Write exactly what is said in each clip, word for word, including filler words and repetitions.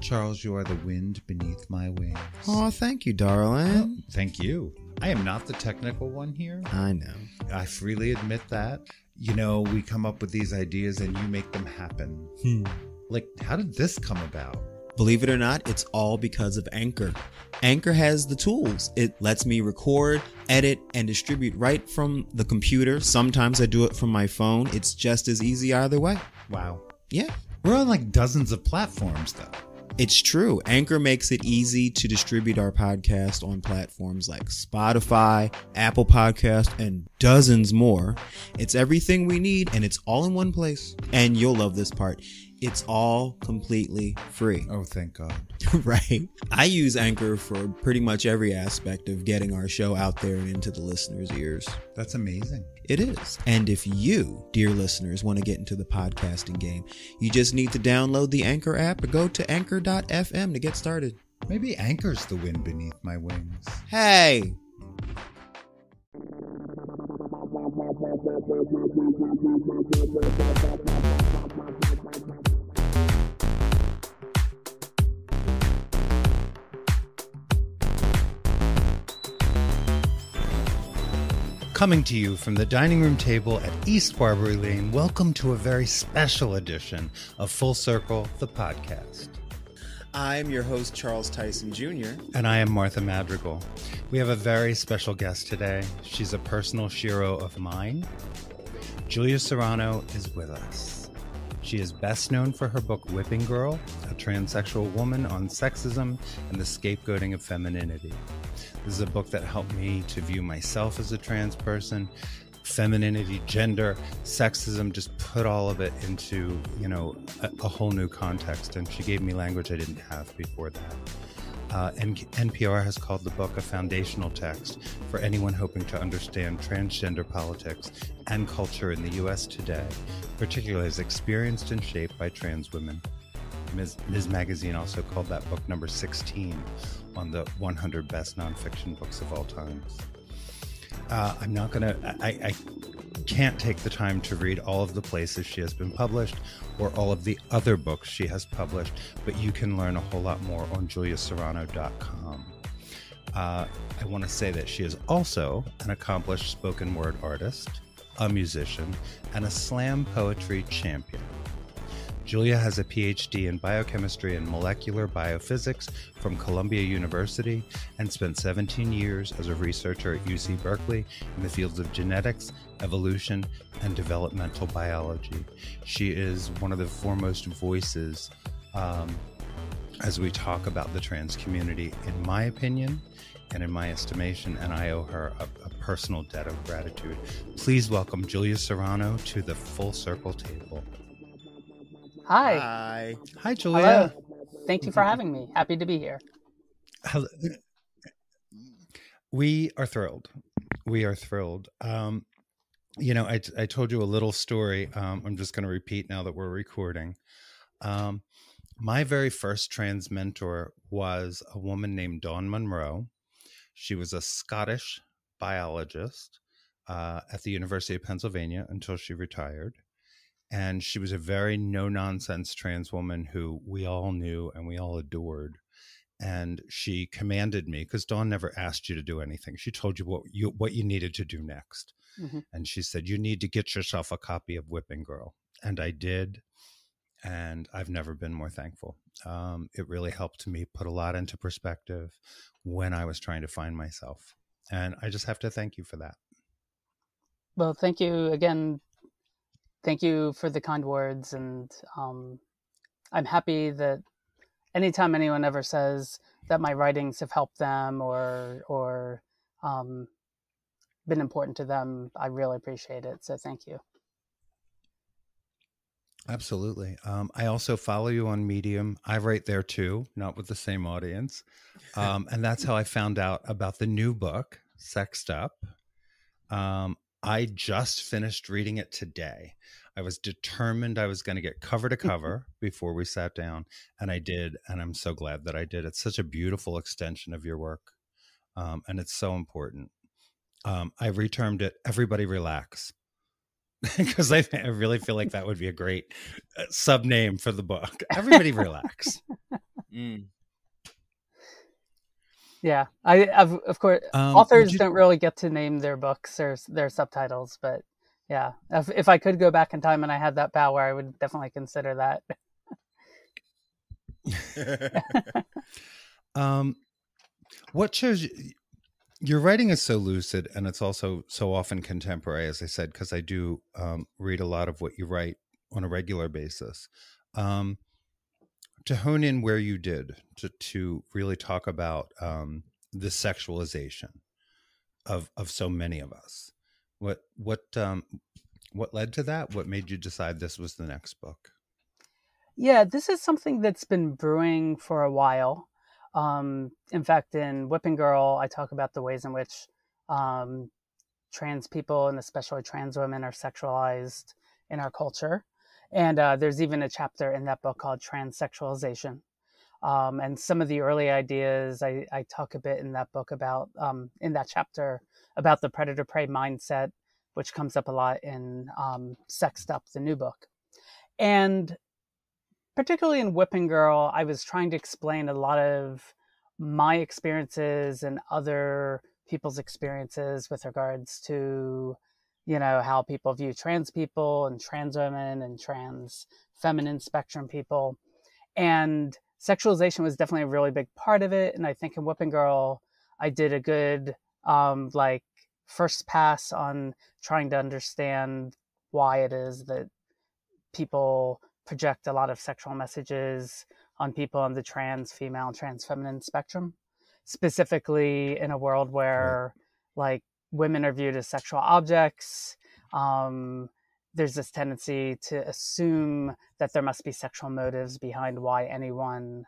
Charles, you are the wind beneath my wings. Oh, thank you, darling. Oh, thank you. I am not the technical one here. I know. I freely admit that. You know, we come up with these ideas and you make them happen. Hmm. Like, how did this come about? Believe it or not, it's all because of Anchor. Anchor has the tools. It lets me record, edit, and distribute right from the computer. Sometimes I do it from my phone. It's just as easy either way. Wow. Yeah. We're on like dozens of platforms, though. It's true. Anchor makes it easy to distribute our podcast on platforms like Spotify, Apple Podcast, and dozens more. It's everything we need, and it's all in one place. And you'll love this part. It's all completely free. Oh, thank God. Right. I use Anchor for pretty much every aspect of getting our show out there and into the listeners' ears. That's amazing. It is. And if you, dear listeners, want to get into the podcasting game, you just need to download the Anchor app or go to anchor dot f m to get started. Maybe Anchor's the wind beneath my wings. Hey! Coming to you from the dining room table at East Barbary Lane, welcome to a very special edition of Full Circle The Podcast. I'm your host, Charles Tyson Junior And I am Martha Madrigal. We have a very special guest today. She's a personal hero of mine. Julia Serano is with us. She is best known for her book, Whipping Girl, a transsexual woman on sexism and the scapegoating of femininity. This is a book that helped me to view myself as a trans person. Femininity, gender, sexism, just put all of it into, you know, a, a whole new context. And she gave me language I didn't have before that. Uh, N- NPR has called the book a foundational text for anyone hoping to understand transgender politics and culture in the U S today, particularly as experienced and shaped by trans women. Miz Miz Magazine also called that book number sixteen on the one hundred best nonfiction books of all time. Uh, I'm not going to, I can't take the time to read all of the places she has been published or all of the other books she has published, but you can learn a whole lot more on julia serano dot com. Uh, I want to say that she is also an accomplished spoken word artist, a musician, and a slam poetry champion. Julia has a P H D in biochemistry and molecular biophysics from Columbia University and spent seventeen years as a researcher at U C Berkeley in the fields of genetics, evolution, and developmental biology. She is one of the foremost voices um, as we talk about the trans community, in my opinion and in my estimation, and I owe her a, a personal debt of gratitude. Please welcome Julia Serano to the Full Circle Table. Hi. Hi. Hi, Julia. Hello. Thank you for having me. Happy to be here. We are thrilled. We are thrilled. Um, you know, I, I told you a little story. Um, I'm just going to repeat now that we're recording. Um, my very first trans mentor was a woman named Dawn Monroe. She was a Scottish biologist uh, at the University of Pennsylvania until she retired. And she was a very no-nonsense trans woman who we all knew and we all adored. And she commanded me, because Dawn never asked you to do anything. She told you what you what you needed to do next. Mm-hmm. And she said, you need to get yourself a copy of Whipping Girl. And I did. And I've never been more thankful. Um, it really helped me put a lot into perspective when I was trying to find myself. And I just have to thank you for that. Well, thank you again. Thank you for the kind words, and um, I'm happy that anytime anyone ever says that my writings have helped them or or um, been important to them, I really appreciate it, so thank you. Absolutely. Um, I also follow you on Medium. I write there too, not with the same audience, um, and that's how I found out about the new book, Sexed Up. Um, I just finished reading it today. I was determined I was going to get cover to cover before we sat down, and I did, and I'm so glad that I did. It's such a beautiful extension of your work, um, and it's so important. Um, I retermed it, everybody relax, because I, I really feel like that would be a great uh, sub name for the book. Everybody relax. Mm. Yeah, I of, of course um, authors you... don't really get to name their books or their subtitles, but yeah, if, if I could go back in time and I had that power, I would definitely consider that. um, what shows you, your writing is so lucid, and it's also so often contemporary, as I said, because I do um, read a lot of what you write on a regular basis. Um, to hone in where you did, to, to really talk about um, the sexualization of of so many of us. What what um, what led to that? What made you decide this was the next book? Yeah, this is something that's been brewing for a while. Um, in fact, in Whipping Girl, I talk about the ways in which um, trans people and especially trans women are sexualized in our culture. And uh, there's even a chapter in that book called Transsexualization. Um, and some of the early ideas, I, I talk a bit in that book about, um, in that chapter, about the predator-prey mindset, which comes up a lot in um, Sexed Up, the new book. And particularly in Whipping Girl, I was trying to explain a lot of my experiences and other people's experiences with regards to, you know, how people view trans people and trans women and trans feminine spectrum people. And sexualization was definitely a really big part of it. And I think in Whipping Girl, I did a good... Um, like first pass on trying to understand why it is that people project a lot of sexual messages on people on the trans female, trans feminine spectrum, specifically in a world where right. like women are viewed as sexual objects. Um, there's this tendency to assume that there must be sexual motives behind why anyone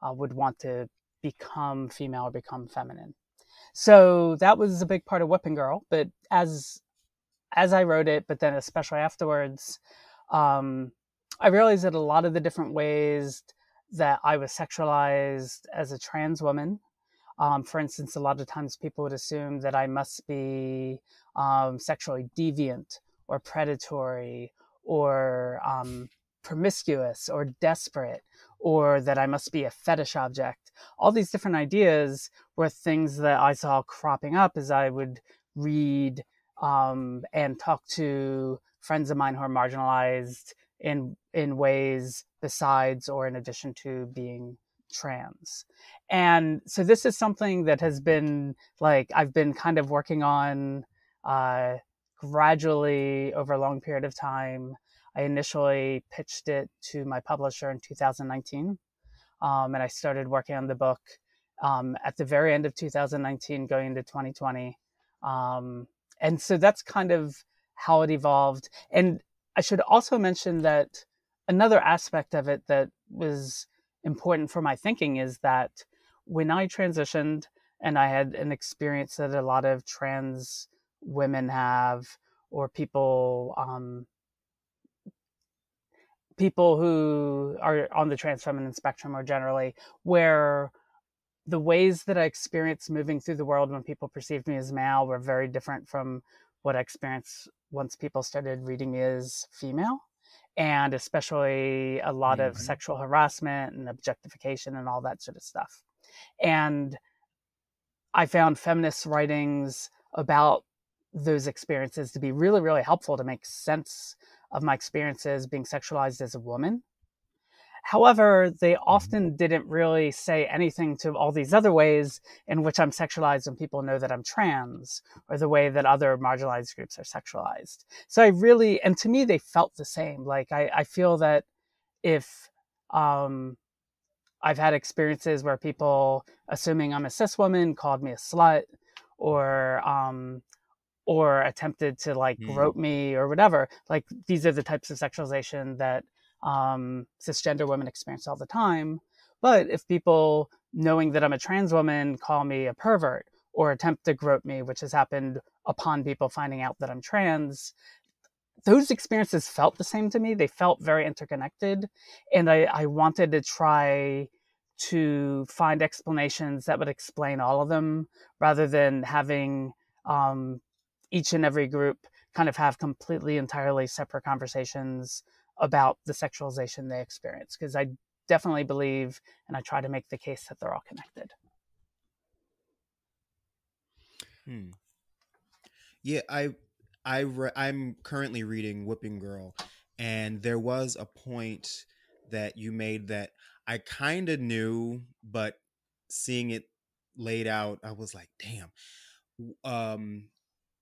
uh, would want to become female or become feminine. So that was a big part of Whipping Girl, but as as I wrote it, but then especially afterwards, um, I realized that a lot of the different ways that I was sexualized as a trans woman, um, for instance, a lot of times people would assume that I must be um, sexually deviant or predatory or um, promiscuous or desperate, or that I must be a fetish object. All these different ideas were things that I saw cropping up as I would read um, and talk to friends of mine who are marginalized in in ways besides or in addition to being trans. And so this is something that has been like, I've been kind of working on uh, gradually over a long period of time. I initially pitched it to my publisher in two thousand nineteen, um, and I started working on the book um, at the very end of two thousand nineteen, going into twenty twenty. Um, and so that's kind of how it evolved. And I should also mention that another aspect of it that was important for my thinking is that when I transitioned and I had an experience that a lot of trans women have, or people... Um, people who are on the trans feminine spectrum or generally, where the ways that I experienced moving through the world when people perceived me as male were very different from what I experienced once people started reading me as female, and especially a lot mm-hmm. of sexual harassment and objectification and all that sort of stuff. And I found feminist writings about those experiences to be really, really helpful to make sense of my experiences being sexualized as a woman. However, they often didn't really say anything to all these other ways in which I'm sexualized when people know that I'm trans, or the way that other marginalized groups are sexualized. So I really, and to me, they felt the same. Like I, I feel that if um, I've had experiences where people assuming I'm a cis woman called me a slut, or um, or attempted to like mm. grope me or whatever. Like these are the types of sexualization that um, cisgender women experience all the time. But if people knowing that I'm a trans woman call me a pervert or attempt to grope me, which has happened upon people finding out that I'm trans, those experiences felt the same to me. They felt very interconnected. And I, I wanted to try to find explanations that would explain all of them rather than having um, each and every group kind of have completely, entirely separate conversations about the sexualization they experience. Because I definitely believe, and I try to make the case that they're all connected. Hmm. Yeah, I, I re- I'm currently reading Whipping Girl, and there was a point that you made that I kind of knew, but seeing it laid out, I was like, damn. Um,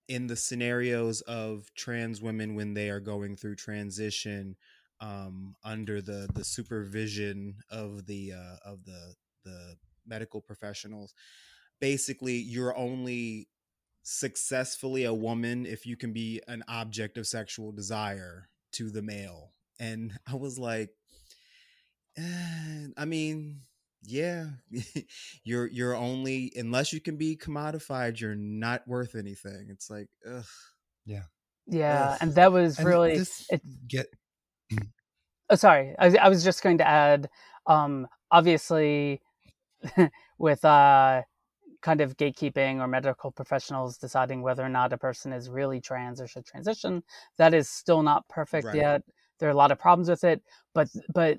in the scenarios of trans women when they are going through transition, um, under the the supervision of the uh, of the the medical professionals, basically you're only successfully a woman if you can be an object of sexual desire to the male. And I was like, eh, I mean, yeah, you're you're only, unless you can be commodified, you're not worth anything. It's like, ugh. Yeah. Yeah. Ugh. And that was really it, get. Oh, sorry. I, I was just going to add, um, obviously, with uh, kind of gatekeeping or medical professionals deciding whether or not a person is really trans or should transition, that is still not perfect right. yet. There are a lot of problems with it, but but.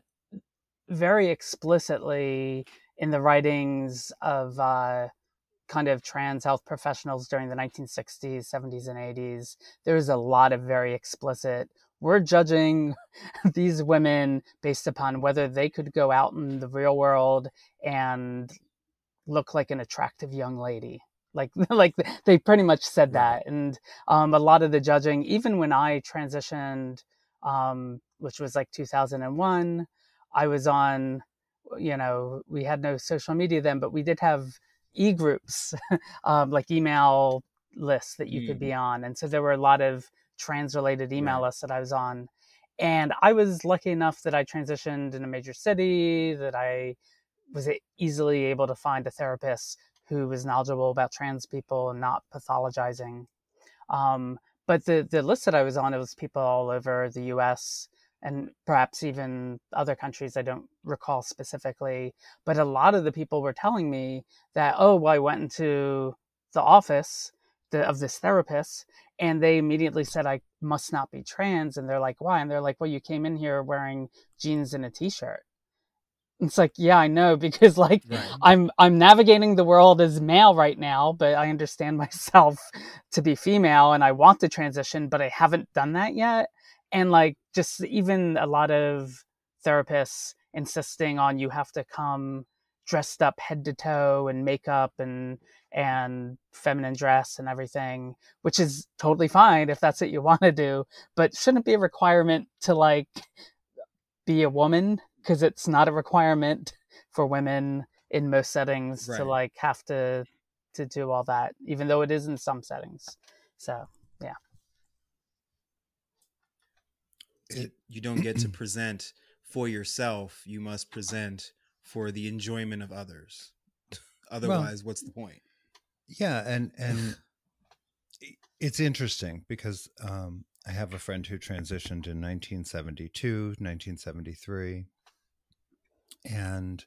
very explicitly in the writings of uh, kind of trans health professionals during the nineteen sixties, seventies, and eighties, there's a lot of very explicit, we're judging these women based upon whether they could go out in the real world and look like an attractive young lady. Like, like they pretty much said that. And um, a lot of the judging, even when I transitioned, um, which was like two thousand one, I was on, you know, we had no social media then, but we did have e-groups, um, like email lists that you mm. could be on. And so there were a lot of trans-related email right. lists that I was on. And I was lucky enough that I transitioned in a major city, that I was easily able to find a therapist who was knowledgeable about trans people and not pathologizing. Um, but the, the list that I was on, it was people all over the U S, and perhaps even other countries, I don't recall specifically, but a lot of the people were telling me that, oh, well, I went into the office the, of this therapist, and they immediately said, I must not be trans. And they're like, why? And they're like, well, you came in here wearing jeans and a t-shirt. And it's like, yeah, I know, because like right. I'm I'm navigating the world as male right now, but I understand myself to be female and I want to transition, but I haven't done that yet. And like, just even a lot of therapists insisting on you have to come dressed up head to toe and makeup and and feminine dress and everything, which is totally fine if that's what you want to do, but shouldn't be a requirement to like be a woman, because it's not a requirement for women in most settings right. to like have to to do all that, even though it is in some settings. So yeah. It, you don't get to present for yourself. You must present for the enjoyment of others. Otherwise, well, what's the point? Yeah. And, and it's interesting because um, I have a friend who transitioned in nineteen seventy-two, nineteen seventy-three. And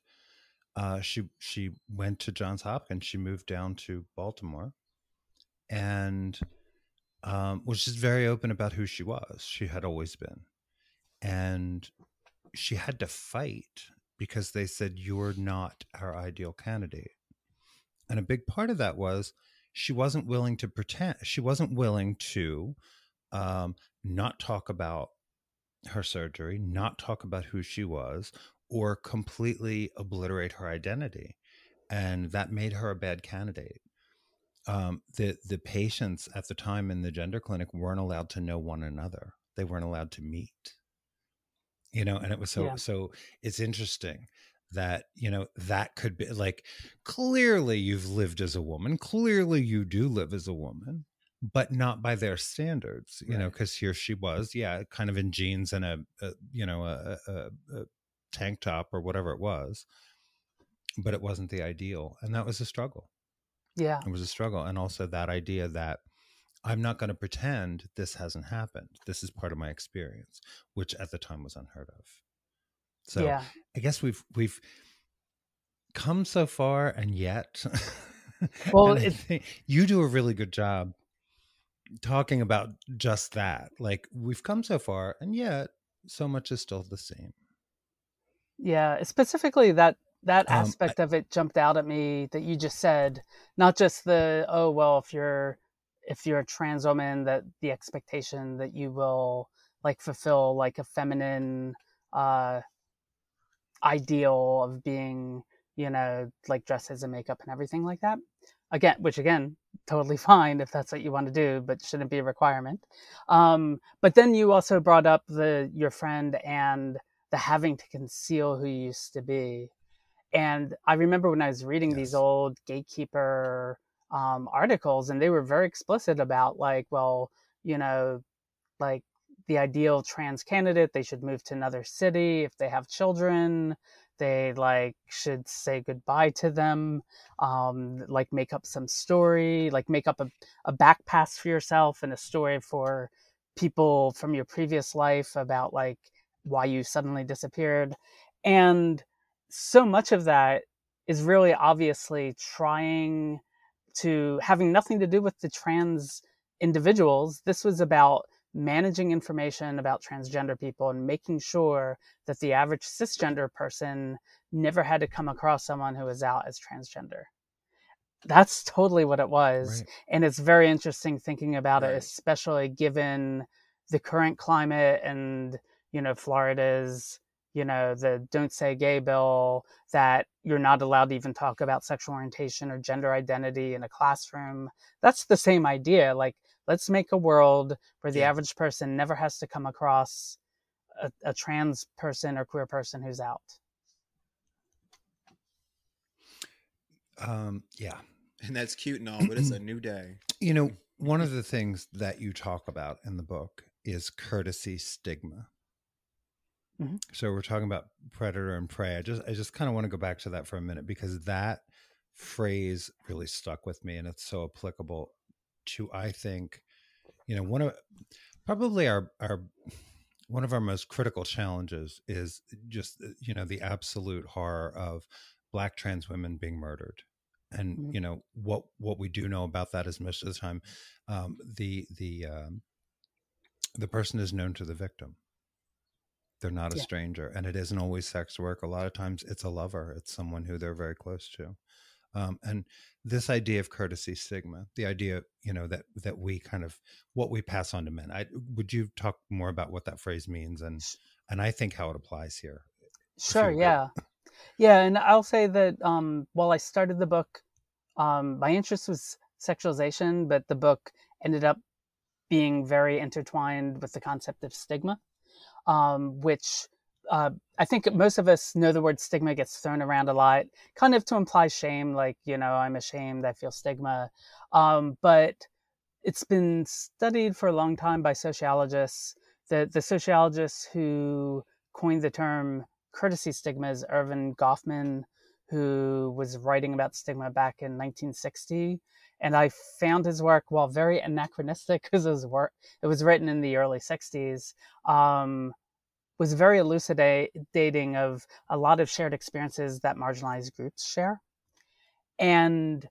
uh, she, she went to Johns Hopkins. She moved down to Baltimore and um, was just very open about who she was. She had always been. And she had to fight because they said, you're not our ideal candidate. And a big part of that was she wasn't willing to pretend. She wasn't willing to um, not talk about her surgery, not talk about who she was, or completely obliterate her identity. And that made her a bad candidate. Um, the, the patients at the time in the gender clinic weren't allowed to know one another. They weren't allowed to meet. You know, and it was so, yeah. so it's interesting that, you know, that could be like, clearly you've lived as a woman. Clearly you do live as a woman, but not by their standards, you right. know, because here she was, yeah, kind of in jeans and a, a you know, a, a, a tank top or whatever it was, but it wasn't the ideal. And that was a struggle. Yeah. It was a struggle. And also that idea that I'm not going to pretend this hasn't happened. This is part of my experience, which at the time was unheard of. So yeah. I guess we've we've come so far, and yet, well, and I think you do a really good job talking about just that. Like, we've come so far, and yet so much is still the same. Yeah, specifically that that um, aspect I, of it jumped out at me that you just said, not just the, oh, well, if you're if you're a trans woman, that the expectation that you will like fulfill like a feminine uh, ideal of being, you know, like dresses and makeup and everything like that. Again, which again, totally fine if that's what you want to do, but shouldn't be a requirement. Um, but then you also brought up the your friend and the having to conceal who you used to be. And I remember when I was reading yes. these old Gatekeeper um, articles, and they were very explicit about like, well, you know, like the ideal trans candidate, they should move to another city if they have children. They like should say goodbye to them, um, like make up some story, like make up a, a back pass for yourself and a story for people from your previous life about like why you suddenly disappeared. And so much of that is really obviously trying to, having nothing to do with the trans individuals. This was about managing information about transgender people and making sure that the average cisgender person never had to come across someone who was out as transgender. That's totally what it was. Right. And it's very interesting thinking about right. it, especially given the current climate and, you know, Florida's, you know, the Don't Say Gay bill, that you're not allowed to even talk about sexual orientation or gender identity in a classroom. That's the same idea. Like, let's make a world where the yeah. average person never has to come across a, a trans person or queer person who's out. Um, yeah. And that's cute and all, but it's a new day. You know, one of the things that you talk about in the book is courtesy stigma. Mm-hmm. So we're talking about predator and prey. I just, I just kind of want to go back to that for a minute, because that phrase really stuck with me, and it's so applicable to, I think, you know, one of probably our, our, one of our most critical challenges is just, you know, the absolute horror of Black trans women being murdered. And, mm-hmm. you know, what, what we do know about that is most of the time, um, the, the, um, the person is known to the victim. They're not a yeah. stranger, and it isn't always sex work. A lot of times it's a lover. It's someone who they're very close to. Um, and this idea of courtesy stigma, the idea, you know, that, that we kind of, what we pass on to men, I, would you talk more about what that phrase means? And, and I think how it applies here. Sure. Yeah. Yeah. And I'll say that, um, while I started the book, um, my interest was sexualization, but the book ended up being very intertwined with the concept of stigma. Um, which uh, I think most of us know the word stigma gets thrown around a lot, kind of to imply shame, like, you know, I'm ashamed, I feel stigma. Um, but it's been studied for a long time by sociologists. The, the sociologists who coined the term courtesy stigma is Ervin Goffman, who was writing about stigma back in nineteen sixty. And I found his work, while very anachronistic, because his work, it was written in the early sixties, um, was very elucidating of a lot of shared experiences that marginalized groups share. And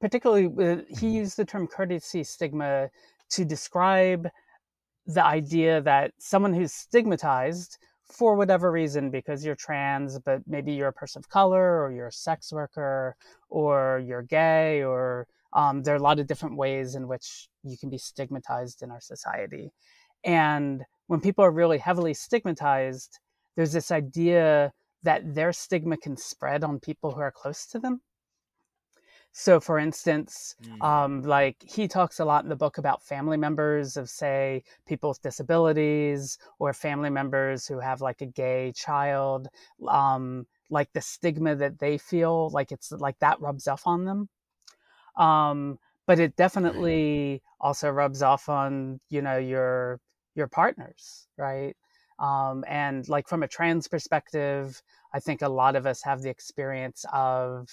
particularly, he used the term courtesy stigma to describe the idea that someone who's stigmatized for whatever reason, because you're trans, but maybe you're a person of color, or you're a sex worker, or you're gay, or Um, there are a lot of different ways in which you can be stigmatized in our society. And when people are really heavily stigmatized, there's this idea that their stigma can spread on people who are close to them. So for instance, mm. um, like he talks a lot in the book about family members of, say, people with disabilities, or family members who have like a gay child, um, like the stigma that they feel, like it's like that rubs off on them. Um, but it definitely also rubs off on, you know, your, your partners. Right. Um, and like from a trans perspective, I think a lot of us have the experience of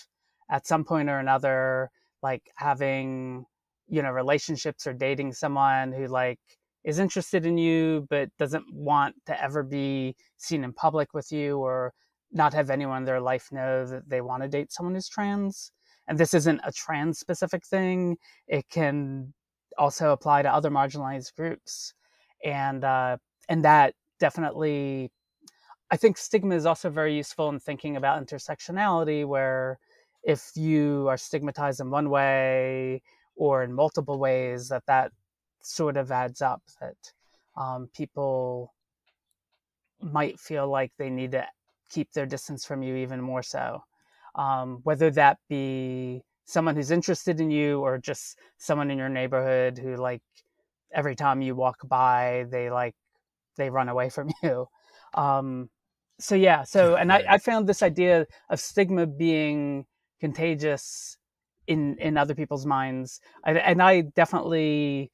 at some point or another, like having, you know, relationships or dating someone who like is interested in you, but doesn't want to ever be seen in public with you, or not have anyone in their life know that they want to date someone who's trans. And this isn't a trans specific thing. It can also apply to other marginalized groups. And, uh, and that definitely, I think stigma is also very useful in thinking about intersectionality, where if you are stigmatized in one way or in multiple ways, that that sort of adds up, that um, people might feel like they need to keep their distance from you even more so. Um, whether that be someone who's interested in you or just someone in your neighborhood who, like, every time you walk by, they like, they run away from you. Um, so yeah, so, and I, I found this idea of stigma being contagious in, in other people's minds. I, and I definitely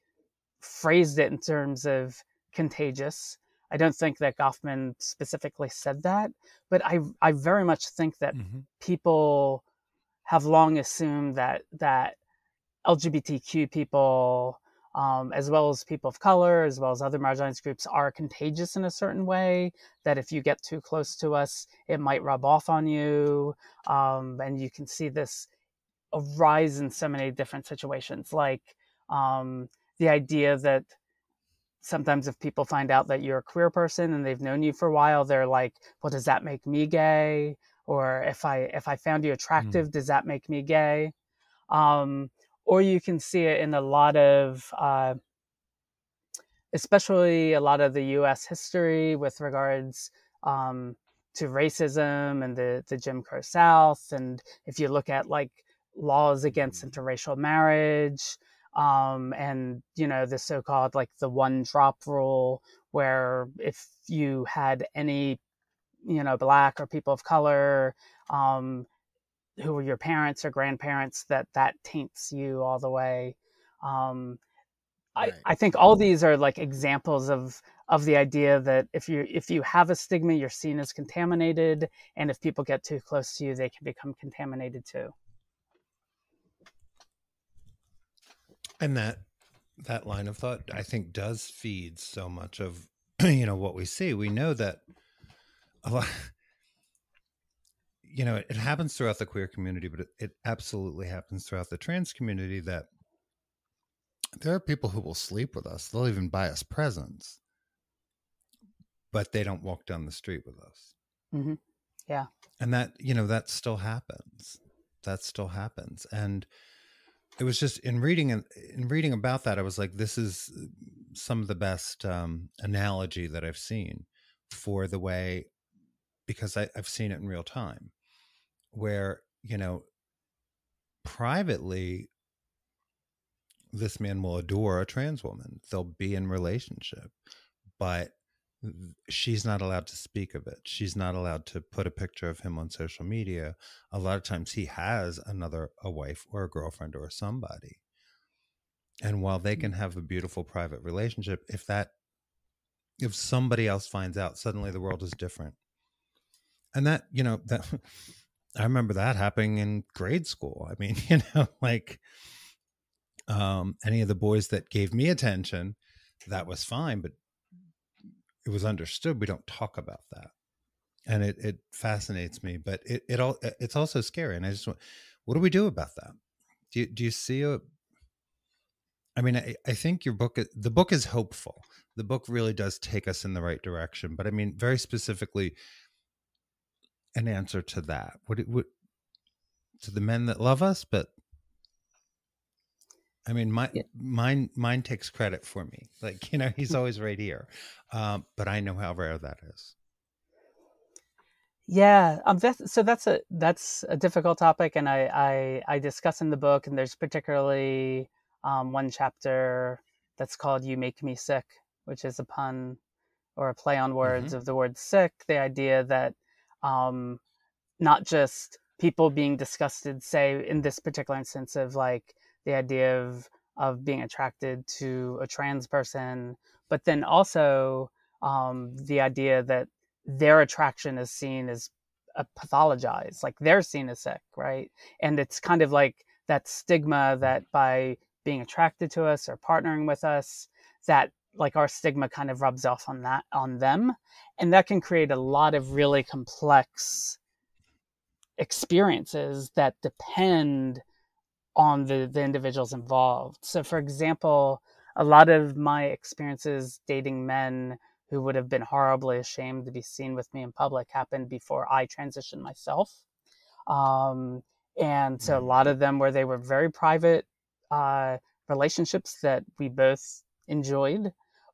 phrased it in terms of contagious. I don't think that Goffman specifically said that, but I, I very much think that mm-hmm. people have long assumed that, that L G B T Q people, Um, as well as people of color, as well as other marginalized groups, are contagious in a certain way, that if you get too close to us, it might rub off on you. Um, and you can see this arise in so many different situations, like um, the idea that sometimes if people find out that you're a queer person and they've known you for a while, they're like, well, does that make me gay? Or if I, if I found you attractive, mm. does that make me gay? Um, Or you can see it in a lot of, uh, especially a lot of the U S history with regards um, to racism and the, the Jim Crow South. And if you look at like laws against interracial marriage um, and, you know, the so-called like the one drop rule, where if you had any, you know, Black or people of color, um, who were your parents or grandparents, that that taints you all the way. Um, right. I, I think all these are like examples of, of the idea that if you, if you have a stigma, you're seen as contaminated. And if people get too close to you, they can become contaminated too. And that, that line of thought, I think, does feed so much of, you know, what we see. We know that a lot, you know, it happens throughout the queer community, but it, it absolutely happens throughout the trans community, that there are people who will sleep with us. They'll even buy us presents, but they don't walk down the street with us. Mm-hmm. Yeah. And that, you know, that still happens. That still happens. And it was just in reading and in reading about that, I was like, this is some of the best um, analogy that I've seen for the way, because I, I've seen it in real time, where, you know, privately, this man will adore a trans woman. They'll be in relationship, but she's not allowed to speak of it. She's not allowed to put a picture of him on social media. A lot of times he has another, a wife or a girlfriend or somebody. And while they can have a beautiful private relationship, if that, if somebody else finds out, suddenly the world is different. And that, you know, that I remember that happening in grade school. I mean, you know, like um, any of the boys that gave me attention, that was fine, but it was understood. We don't talk about that. And it, it fascinates me, but it, it all, it's also scary. And I just want, what do we do about that? Do you, do you see a, I mean, I, I think your book, the book is hopeful. The book really does take us in the right direction, but I mean, very specifically, an answer to that, what it would, to the men that love us. But I mean, my yeah. mine mine takes credit for me, like, you know, he's always right here, um but I know how rare that is. Yeah um that's, so that's a that's a difficult topic, and I, I I discuss in the book, and there's particularly um one chapter that's called "You Make Me Sick," which is a pun or a play on words mm-hmm. of the word sick, the idea that Um, not just people being disgusted, say in this particular instance of like the idea of, of being attracted to a trans person, but then also um, the idea that their attraction is seen as uh, pathologized, like they're seen as sick, right? And it's kind of like that stigma that by being attracted to us or partnering with us, that like our stigma kind of rubs off on that, on them. And that can create a lot of really complex experiences that depend on the, the individuals involved. So for example, a lot of my experiences dating men who would have been horribly ashamed to be seen with me in public happened before I transitioned myself. Um, and so a lot of them where they were very private uh, relationships that we both enjoyed,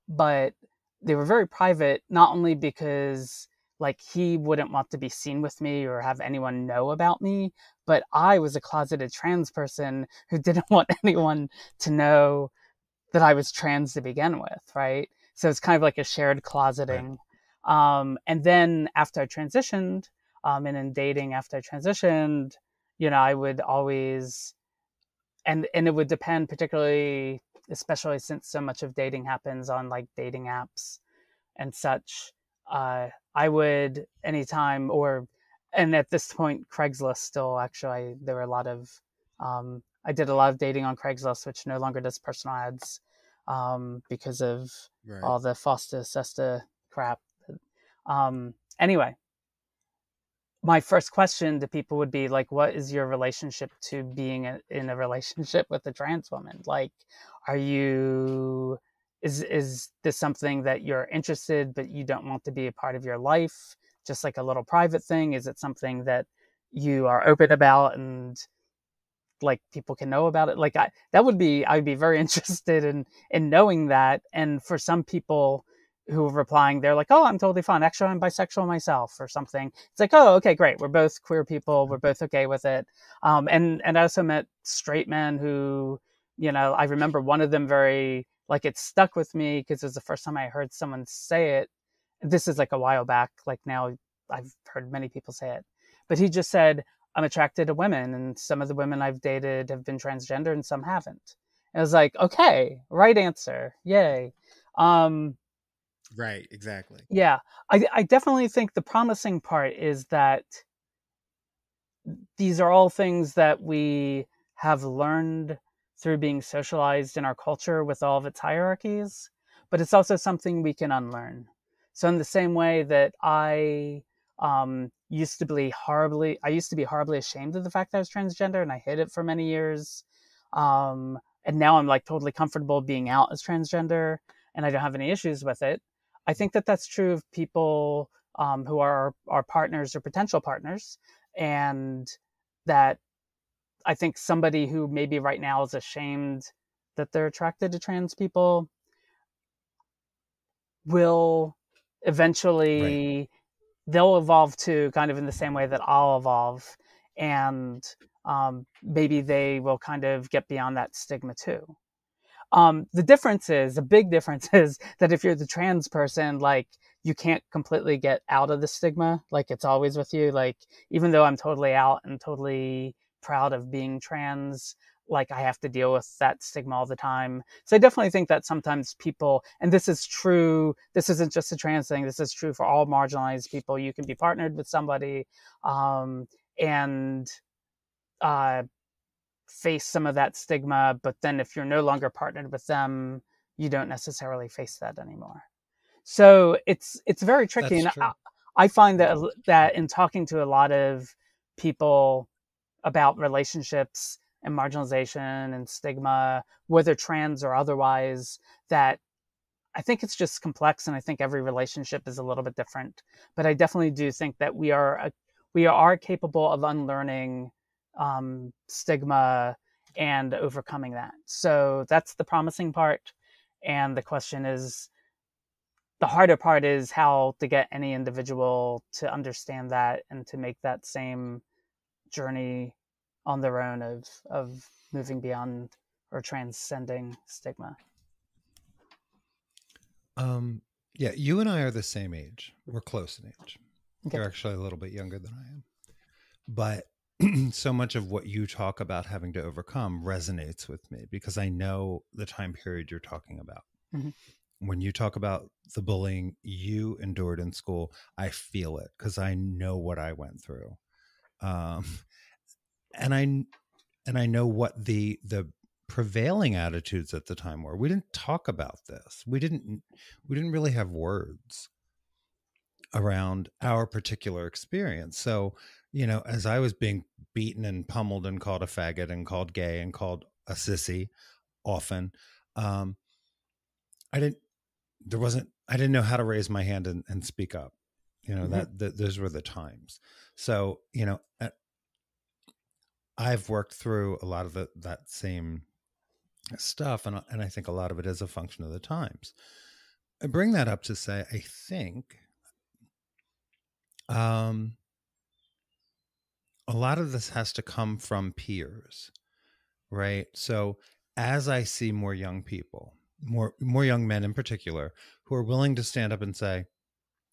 but they were very private, not only because like he wouldn't want to be seen with me or have anyone know about me, but I was a closeted trans person who didn't want anyone to know that I was trans to begin with, right? So it's kind of like a shared closeting. Right. Um, and then after I transitioned, um, and in dating after I transitioned, you know, I would always, and and it would depend particularly, especially since so much of dating happens on like dating apps and such, uh, I would anytime or, and at this point, Craigslist still actually, there were a lot of, um, I did a lot of dating on Craigslist, which no longer does personal ads um, because of right. all the FOSTA SESTA crap. Um, anyway, my first question to people would be like, what is your relationship to being a, in a relationship with a trans woman? Like, are you, is, is this something that you're interested, but you don't want to be a part of your life? Just like a little private thing? Is it something that you are open about and like people can know about it? Like I, that would be, I'd be very interested in, in knowing that. And for some people who are replying, they're like, oh, I'm totally fine. Actually, I'm bisexual myself or something. It's like, oh, okay, great. We're both queer people. We're both okay with it. Um, and, and I also met straight men who, you know, I remember one of them very, like it stuck with me because it was the first time I heard someone say it. This is like a while back. Like now I've heard many people say it, but he just said, I'm attracted to women, and some of the women I've dated have been transgender and some haven't. And I was like, okay, right answer. Yay. Um, right. Exactly. Yeah. I, I definitely think the promising part is that these are all things that we have learned through being socialized in our culture with all of its hierarchies, but it's also something we can unlearn. So in the same way that I, um, used to be horribly, I used to be horribly ashamed of the fact that I was transgender and I hid it for many years. Um, and now I'm like totally comfortable being out as transgender and I don't have any issues with it. I think that that's true of people, um, who are our partners or potential partners. And that I think somebody who maybe right now is ashamed that they're attracted to trans people will eventually, right. they'll evolve too, kind of in the same way that I'll evolve. And um, maybe they will kind of get beyond that stigma too. Um, the difference is, the big difference is that if you're the trans person, like you can't completely get out of the stigma. Like it's always with you. Like, even though I'm totally out and totally proud of being trans, like I have to deal with that stigma all the time. So I definitely think that sometimes people, and this is true, this isn't just a trans thing, this is true for all marginalized people. You can be partnered with somebody um, and uh, face some of that stigma, but then if you're no longer partnered with them, you don't necessarily face that anymore. So it's it's very tricky. That's and I, I find that that in talking to a lot of people about relationships and marginalization and stigma, whether trans or otherwise, that I think it's just complex. And I think every relationship is a little bit different, but I definitely do think that we are, a, we are capable of unlearning um, stigma and overcoming that. So that's the promising part. And the question is, the harder part is how to get any individual to understand that and to make that same journey on their own of, of moving beyond or transcending stigma. Um, yeah, you and I are the same age. We're close in age. Okay. You're actually a little bit younger than I am. But so much of what you talk about having to overcome resonates with me because I know the time period you're talking about. Mm-hmm. When you talk about the bullying you endured in school, I feel it because I know what I went through. Um, And I, and I know what the, the prevailing attitudes at the time were. We didn't talk about this. We didn't, we didn't really have words around our particular experience. So, you know, as I was being beaten and pummeled and called a faggot and called gay and called a sissy often, um, I didn't, there wasn't I didn't know how to raise my hand and, and speak up. You know, mm-hmm. that, that those were the times. So, you know, I've worked through a lot of the, that same stuff. And, and I think a lot of it is a function of the times. I bring that up to say, I think um, a lot of this has to come from peers, right? So as I see more young people, more more young men in particular, who are willing to stand up and say,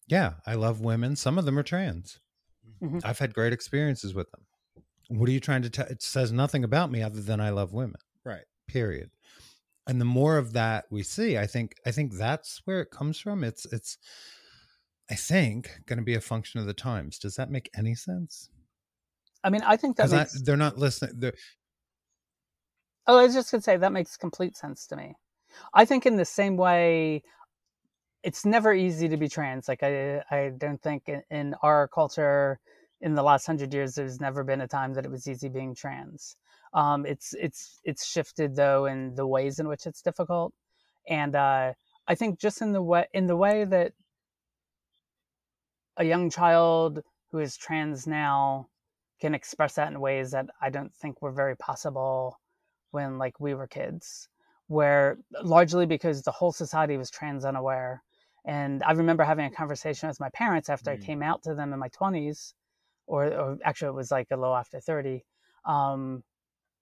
yeah, I love women. Some of them are trans. Mm-hmm. I've had great experiences with them. What are you trying to tell? It says nothing about me other than I love women. Right. Period. And the more of that we see, I think, I think that's where it comes from. It's, it's, I think, going to be a function of the times. Does that make any sense? I mean, I think that makes... I, they're not listening. They're... Oh, I was just going to say that makes complete sense to me. I think in the same way, it's never easy to be trans. Like I, I don't think in, in our culture in the last hundred years, there's never been a time that it was easy being trans. Um, it's, it's, it's shifted though, in the ways in which it's difficult. And, uh, I think just in the way, in the way that a young child who is trans now can express that in ways that I don't think were very possible when like we were kids, where largely because the whole society was trans unaware. And I remember having a conversation with my parents after mm-hmm. I came out to them in my twenties, or, or actually it was like a little after thirty. Um,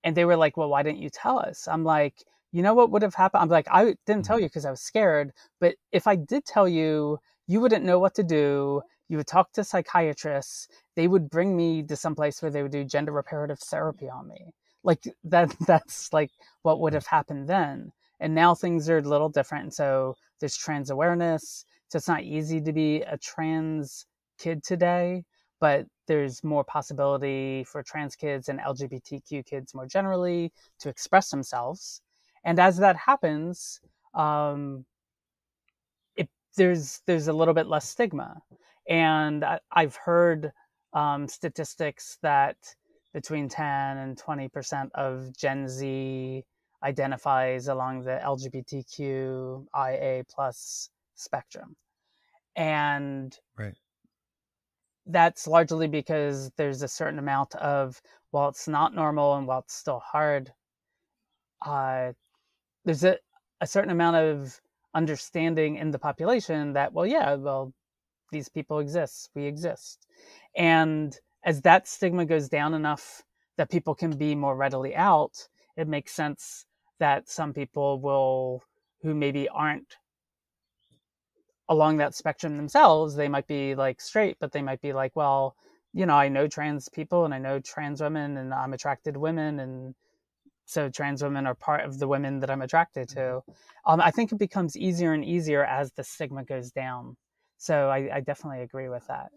And they were like, well, why didn't you tell us? I'm like, you know what would have happened? I'm like, I didn't tell you because I was scared. But if I did tell you, you wouldn't know what to do. You would talk to psychiatrists. They would bring me to some place where they would do gender reparative therapy on me. Like that, that's like what would have happened then. And now things are a little different. And so there's trans awareness. So it's not easy to be a trans kid today, but there's more possibility for trans kids and L G B T Q kids more generally to express themselves. And as that happens, um, it, there's there's a little bit less stigma. And I, I've heard um, statistics that between ten and twenty percent of Gen Z identifies along the L G B T Q I A plus spectrum. And right. That's largely because there's a certain amount of, while it's not normal and while it's still hard, uh, there's a, a certain amount of understanding in the population that, well, yeah, well, these people exist, we exist. And as that stigma goes down enough that people can be more readily out, it makes sense that some people will, who maybe aren't along that spectrum themselves, they might be like straight, but they might be like, well, you know, I know trans people and I know trans women and I'm attracted to women. And so trans women are part of the women that I'm attracted to. Um, I think it becomes easier and easier as the stigma goes down. So I, I definitely agree with that.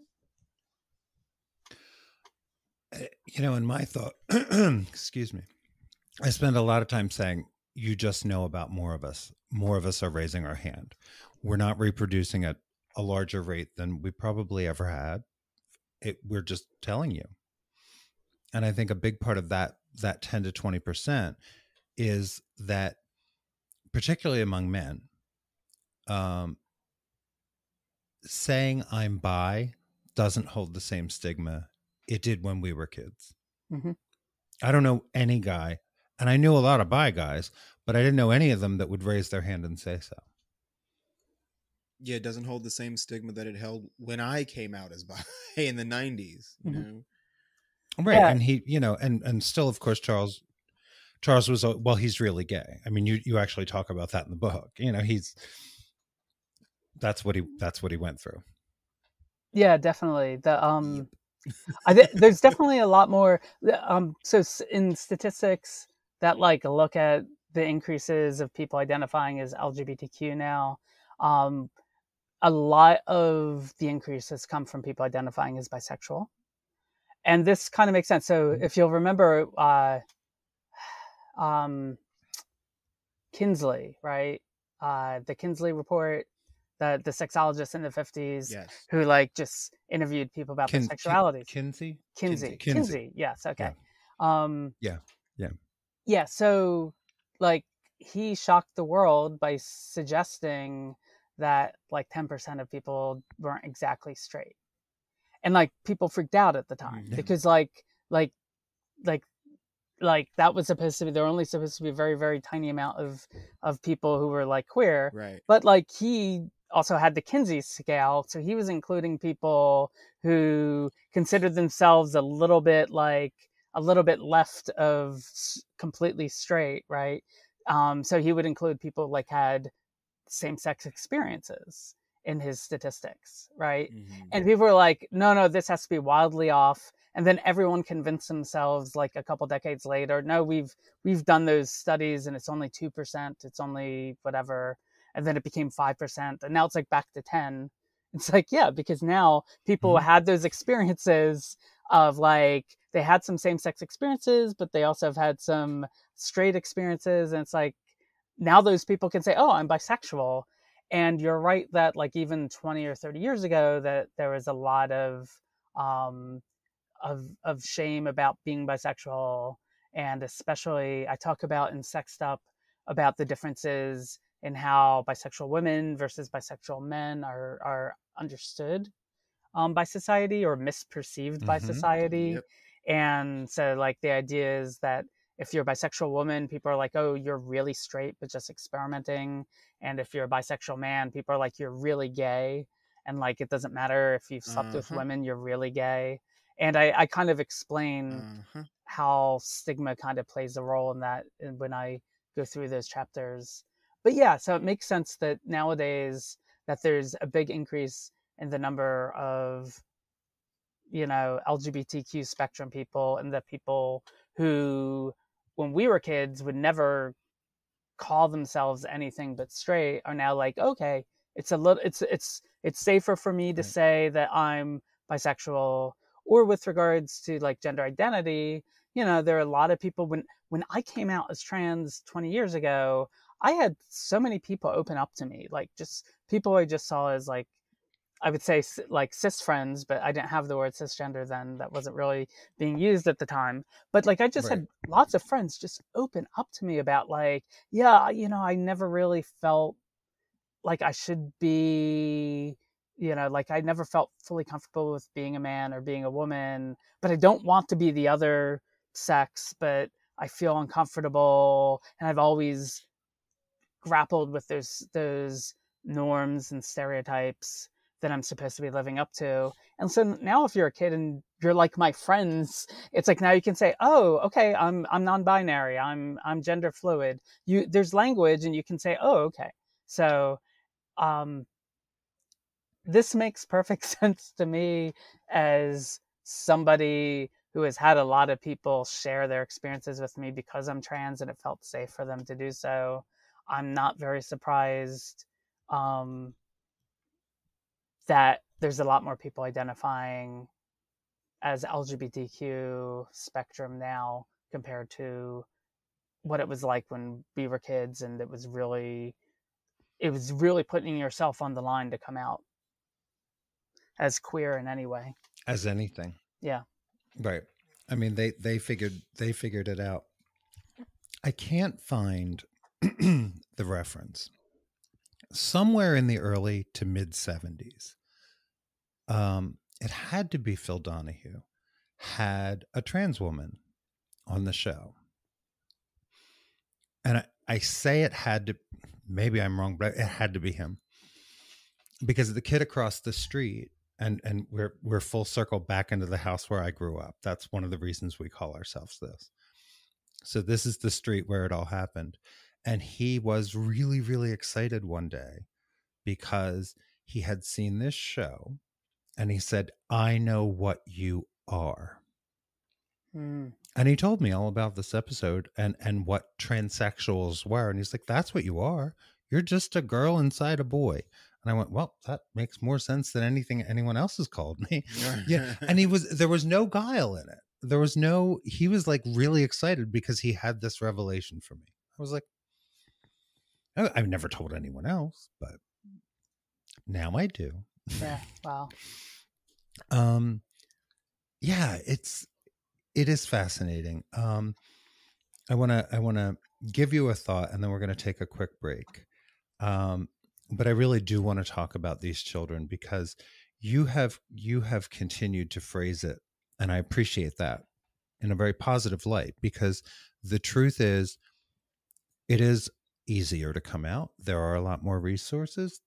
You know, in my thought, excuse me, I spend a lot of time saying, you just know about more of us. More of us are raising our hand. We're not reproducing at a larger rate than we probably ever had. It, we're just telling you. And I think a big part of that, that ten to twenty percent is that, particularly among men, um, saying I'm bi doesn't hold the same stigma it did when we were kids. Mm-hmm. I don't know any guy, and I knew a lot of bi guys, but I didn't know any of them that would raise their hand and say so. Yeah, it doesn't hold the same stigma that it held when I came out as bi in the nineties, you mm-hmm. know? Right, yeah. And he, you know, and and still, of course, Charles, Charles was, well, he's really gay. I mean, you you actually talk about that in the book. You know, he's that's what he that's what he went through. Yeah, definitely. The um, I th- there's definitely a lot more. Um, so in statistics that like look at the increases of people identifying as L G B T Q now, um. A lot of the increases come from people identifying as bisexual. And this kind of makes sense. So if you'll remember, uh, um, Kinsey, right? Uh, the Kinsey report, the, the sexologist in the fifties, yes. who like just interviewed people about Kin- their sexuality. Kin- Kinsey? Kinsey? Kinsey. Kinsey. Yes. Okay. Yeah. Um, yeah. Yeah. Yeah. So like he shocked the world by suggesting that like ten percent of people weren't exactly straight. And like people freaked out at the time yeah. because like, like, like, like that was supposed to be, there were only supposed to be a very, very tiny amount of, of people who were like queer. Right. But like he also had the Kinsey scale. So he was including people who considered themselves a little bit like a little bit left of completely straight. Right. Um, so he would include people like had same-sex experiences in his statistics. Right. Mm-hmm. And people were like, no, no, this has to be wildly off. And then everyone convinced themselves like a couple decades later, no, we've, we've done those studies and it's only two percent. It's only whatever. And then it became five percent. And now it's like back to ten. It's like, yeah, because now people mm-hmm. had those experiences of like, they had some same-sex experiences, but they also have had some straight experiences. And it's like, now those people can say, oh, I'm bisexual. And you're right that like even twenty or thirty years ago that there was a lot of, um, of, of shame about being bisexual. And especially I talk about in Sexed Up about the differences in how bisexual women versus bisexual men are, are understood um, by society or misperceived mm-hmm. by society. Yep. And so like the idea is that if you're a bisexual woman, people are like, oh, you're really straight, but just experimenting. And if you're a bisexual man, people are like, you're really gay. And like, it doesn't matter if you've slept uh-huh. with women, you're really gay. And I, I kind of explain uh-huh. how stigma kind of plays a role in that when I go through those chapters. But yeah, so it makes sense that nowadays that there's a big increase in the number of, you know, L G B T Q spectrum people, and the people who, when we were kids, would never call themselves anything but straight are now like, okay, it's a little, it's, it's, it's safer for me to right. say that I'm bisexual. Or with regards to like gender identity, you know, there are a lot of people when, when I came out as trans twenty years ago, I had so many people open up to me, like just people I just saw as like, I would say like cis friends, but I didn't have the word cisgender then. That wasn't really being used at the time. But like, I just right. had lots of friends just open up to me about like, yeah, you know, I never really felt like I should be, you know, like I never felt fully comfortable with being a man or being a woman, but I don't want to be the other sex, but I feel uncomfortable. And I've always grappled with those, those norms and stereotypes that I'm supposed to be living up to. And so now if you're a kid and you're like my friends, it's like now you can say, oh, okay, I'm I'm non-binary, I'm I'm gender fluid. You there's language and you can say, oh, okay. So um this makes perfect sense to me as somebody who has had a lot of people share their experiences with me because I'm trans and it felt safe for them to do so. I'm not very surprised um that there's a lot more people identifying as L G B T Q spectrum now compared to what it was like when we were kids. And it was really, it was really putting yourself on the line to come out as queer in any way. As anything. Yeah. Right. I mean, they, they figured, they figured it out. I can't find the reference. Somewhere in the early to mid seventies, um, it had to be Phil Donahue, had a trans woman on the show. And I, I say it had to, maybe I'm wrong, but it had to be him because the kid across the street and, and we're, we're full circle back into the house where I grew up. That's one of the reasons we call ourselves this. So this is the street where it all happened. And he was really, really excited one day because he had seen this show and he said, I know what you are. Mm. And he told me all about this episode and, and what transsexuals were. And he's like, that's what you are. You're just a girl inside a boy. And I went, well, that makes more sense than anything anyone else has called me. Yeah. And he was, there was no guile in it. There was no, he was like really excited because he had this revelation for me. I was like, I've never told anyone else, but now I do. Yeah. Wow. um, yeah, it's, it is fascinating. Um, I want to, I want to give you a thought and then we're going to take a quick break. Um, But I really do want to talk about these children, because you have you have continued to phrase it, and I appreciate that, in a very positive light, because the truth is, it is easier to come out. There are a lot more resources.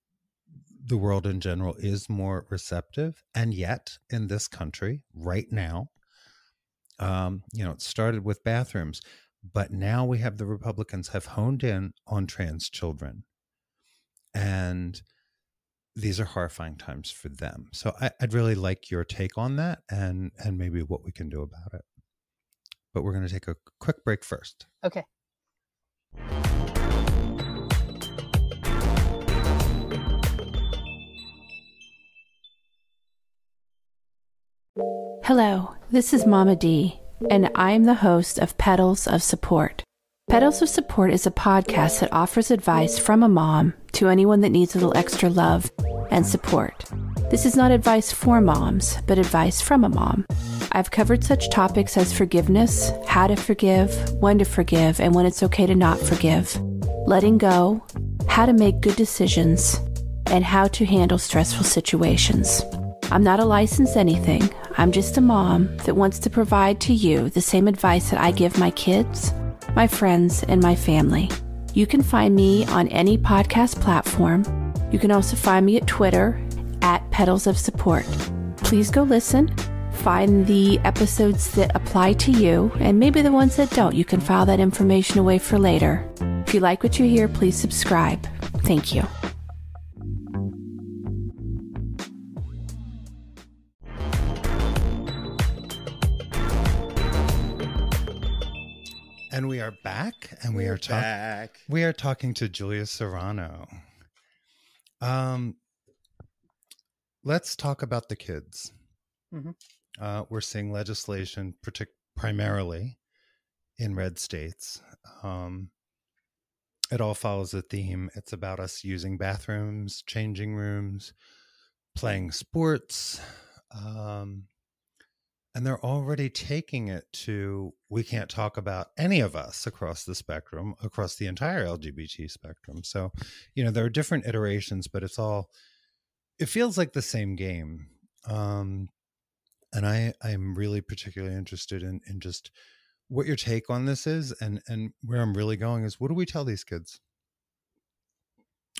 The world in general is more receptive. And yet in this country right now, um, you know, it started with bathrooms, but now we have the Republicans have honed in on trans children. And these are horrifying times for them. So I, I'd really like your take on that, and, and maybe what we can do about it. But we're going to take a quick break first. Okay. Hello, this is Mama D, and I'm the host of Petals of Support. Petals of Support is a podcast that offers advice from a mom to anyone that needs a little extra love and support. This is not advice for moms, but advice from a mom. I've covered such topics as forgiveness, how to forgive, when to forgive, and when it's okay to not forgive, letting go, how to make good decisions, and how to handle stressful situations. I'm not a licensed anything. I'm just a mom that wants to provide to you the same advice that I give my kids, my friends, and my family. You can find me on any podcast platform. You can also find me at Twitter, at Petals of Support. Please go listen, find the episodes that apply to you, and maybe the ones that don't. You can file that information away for later. If you like what you hear, please subscribe. Thank you. And we are back, and we are talking. We are talking to Julia Serano. Um, let's talk about the kids. Mm-hmm. Uh, we're seeing legislation, partic- primarily in red states. Um, it all follows a theme. It's about us using bathrooms, changing rooms, playing sports. Um, And they're already taking it to, we can't talk about any of us across the spectrum, across the entire L G B T spectrum. So, you know, there are different iterations, but it's all, it feels like the same game. Um, and I am really particularly interested in, in just what your take on this is, and, and where I'm really going is, what do we tell these kids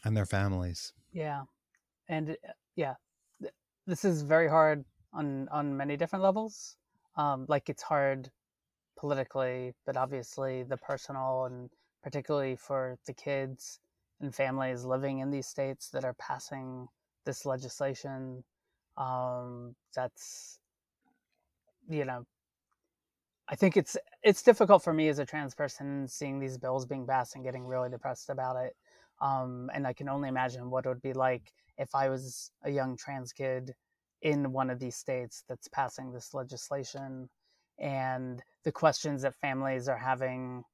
and their families? Yeah. And yeah, this is very hard. On, on many different levels. Um, like, it's hard politically, but obviously the personal, and particularly for the kids and families living in these states that are passing this legislation, um, that's, you know, I think it's it's difficult for me as a trans person seeing these bills being passed and getting really depressed about it. Um, and I can only imagine what it would be like if I was a young trans kid in one of these states that's passing this legislation, and the questions that families are having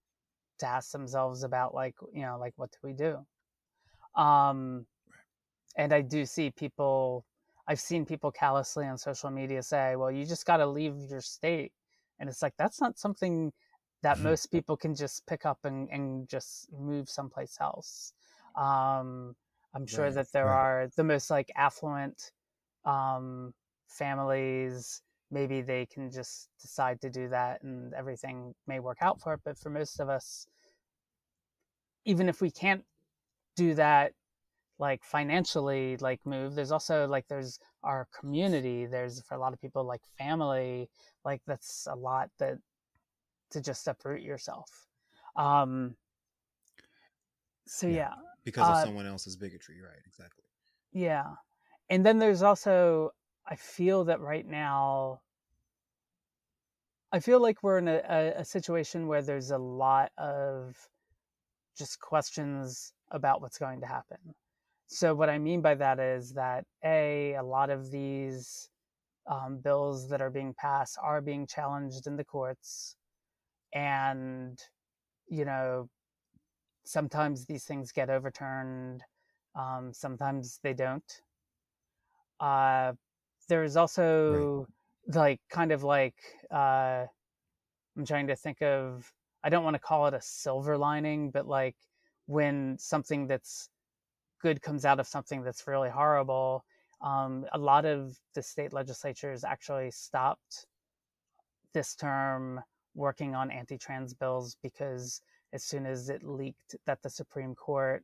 to ask themselves about, like, you know, like, what do we do? Um, and I do see people, I've seen people callously on social media say, well, you just got to leave your state. And it's like, that's not something that mm-hmm. most people can just pick up and, and just move someplace else. Um, I'm sure right. that there right. are the most like affluent, um, families, maybe they can just decide to do that and everything may work out for it. But for most of us, even if we can't do that, like financially, like move, there's also like, there's our community. There's, for a lot of people, like family, like that's a lot that to just uproot yourself. Um, so yeah. yeah. Because uh, of someone else's bigotry. Right. Exactly. Yeah. And then there's also, I feel that right now, I feel like we're in a, a, a situation where there's a lot of just questions about what's going to happen. So what I mean by that is that, A, a lot of these um, bills that are being passed are being challenged in the courts. And, you know, sometimes these things get overturned. Um, sometimes they don't. Uh, there is also right. like, kind of like, uh, I'm trying to think of, I don't want to call it a silver lining, but like when something that's good comes out of something that's really horrible. Um, a lot of the state legislatures actually stopped this term working on anti-trans bills because as soon as it leaked that the Supreme Court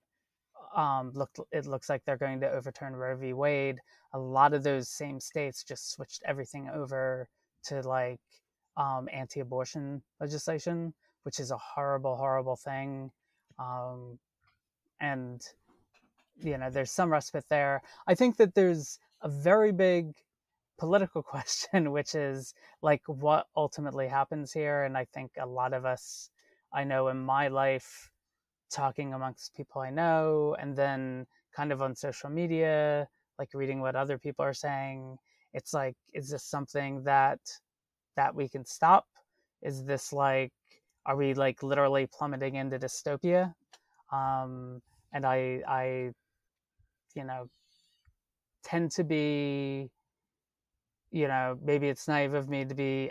um, looked, it looks like they're going to overturn Roe v. Wade, a lot of those same states just switched everything over to like um, anti-abortion legislation, which is a horrible, horrible thing. Um, and, you know, there's some respite there. I think that there's a very big political question, which is like what ultimately happens here. And I think a lot of us, I know in my life, talking amongst people I know, and then kind of on social media, like reading what other people are saying, it's like, is this something that that we can stop? Is this like, are we like literally plummeting into dystopia? Um, and I, I, you know, tend to be, you know, maybe it's naive of me to be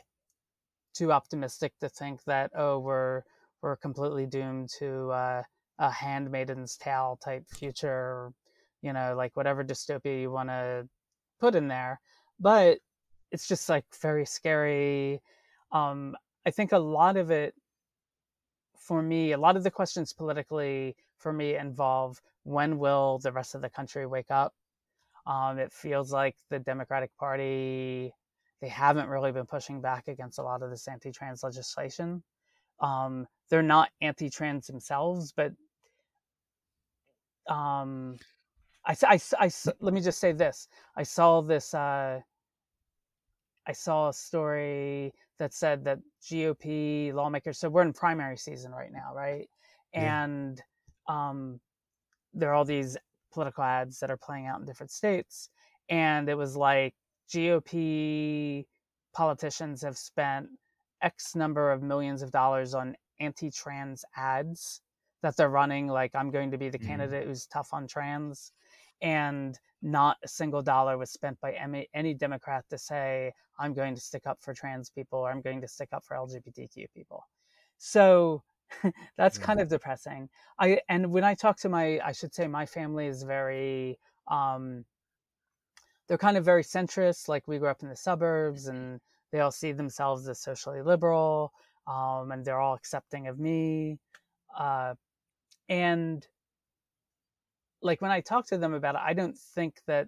too optimistic to think that, oh, we're we're completely doomed to uh, a Handmaiden's Tale type future, you know, like whatever dystopia you want to put in there. But it's just like very scary. Um, I think a lot of it, for me, a lot of the questions politically for me involve when will the rest of the country wake up? Um, it feels like the Democratic Party, they haven't really been pushing back against a lot of this anti-trans legislation. Um, they're not anti-trans themselves, but um, I, I, I, let me just say this. I saw this, uh, I saw a story that said that G O P lawmakers, so we're in primary season right now, right? Yeah. And um, there are all these political ads that are playing out in different states. And it was like G O P politicians have spent X number of millions of dollars on anti-trans ads that they're running. Like, I'm going to be the mm-hmm. candidate who's tough on trans. And not a single dollar was spent by any, any Democrat to say, I'm going to stick up for trans people, or I'm going to stick up for L G B T Q people. So that's mm-hmm. kind of depressing. I And when I talk to my, I should say my family is very, um, they're kind of very centrist. Like, we grew up in the suburbs and they all see themselves as socially liberal, um, and they're all accepting of me. Uh, and like when I talk to them about it, I don't think that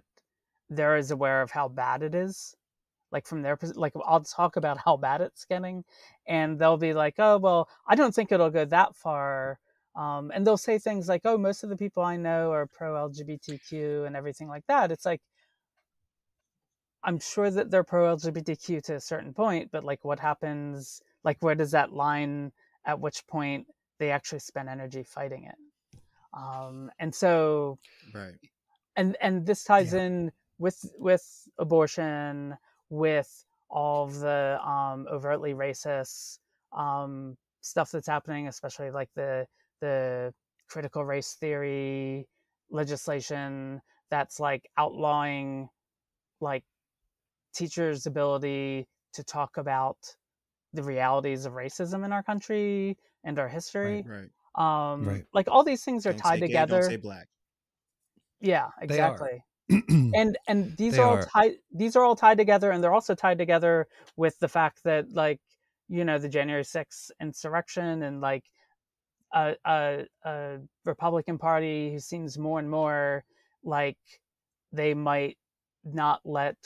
they're as aware of how bad it is. Like from their, like I'll talk about how bad it's getting and they'll be like, oh, well, I don't think it'll go that far. Um, and they'll say things like, oh, most of the people I know are pro-L G B T Q and everything like that. It's like, I'm sure that they're pro-L G B T Q to a certain point, but like what happens, like where does that line, at which point they actually spend energy fighting it? Um, and so, right. and, and this ties yeah. in with, with abortion, with all of the, um, overtly racist, um, stuff that's happening, especially like the, the critical race theory legislation that's like outlawing like teachers' ability to talk about the realities of racism in our country and our history. Right. right. Um, right. Like all these things are don't tied say together. Gay, don't say black. Yeah, exactly. and and these are, are all tied. These are all tied together, and they're also tied together with the fact that, like, you know, the January sixth insurrection and like a, a, a Republican Party who seems more and more like they might not let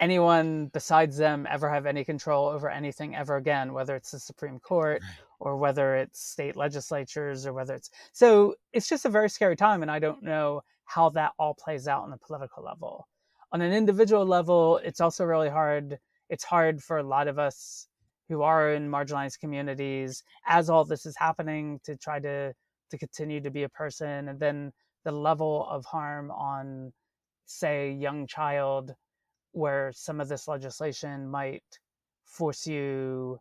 anyone besides them ever have any control over anything ever again, whether it's the Supreme Court or whether it's state legislatures or whether it's, so it's just a very scary time. And I don't know how that all plays out on the political level. On an individual level, it's also really hard. It's hard for a lot of us who are in marginalized communities as all this is happening to try to, to continue to be a person. And then the level of harm on, say, young child, where some of this legislation might force you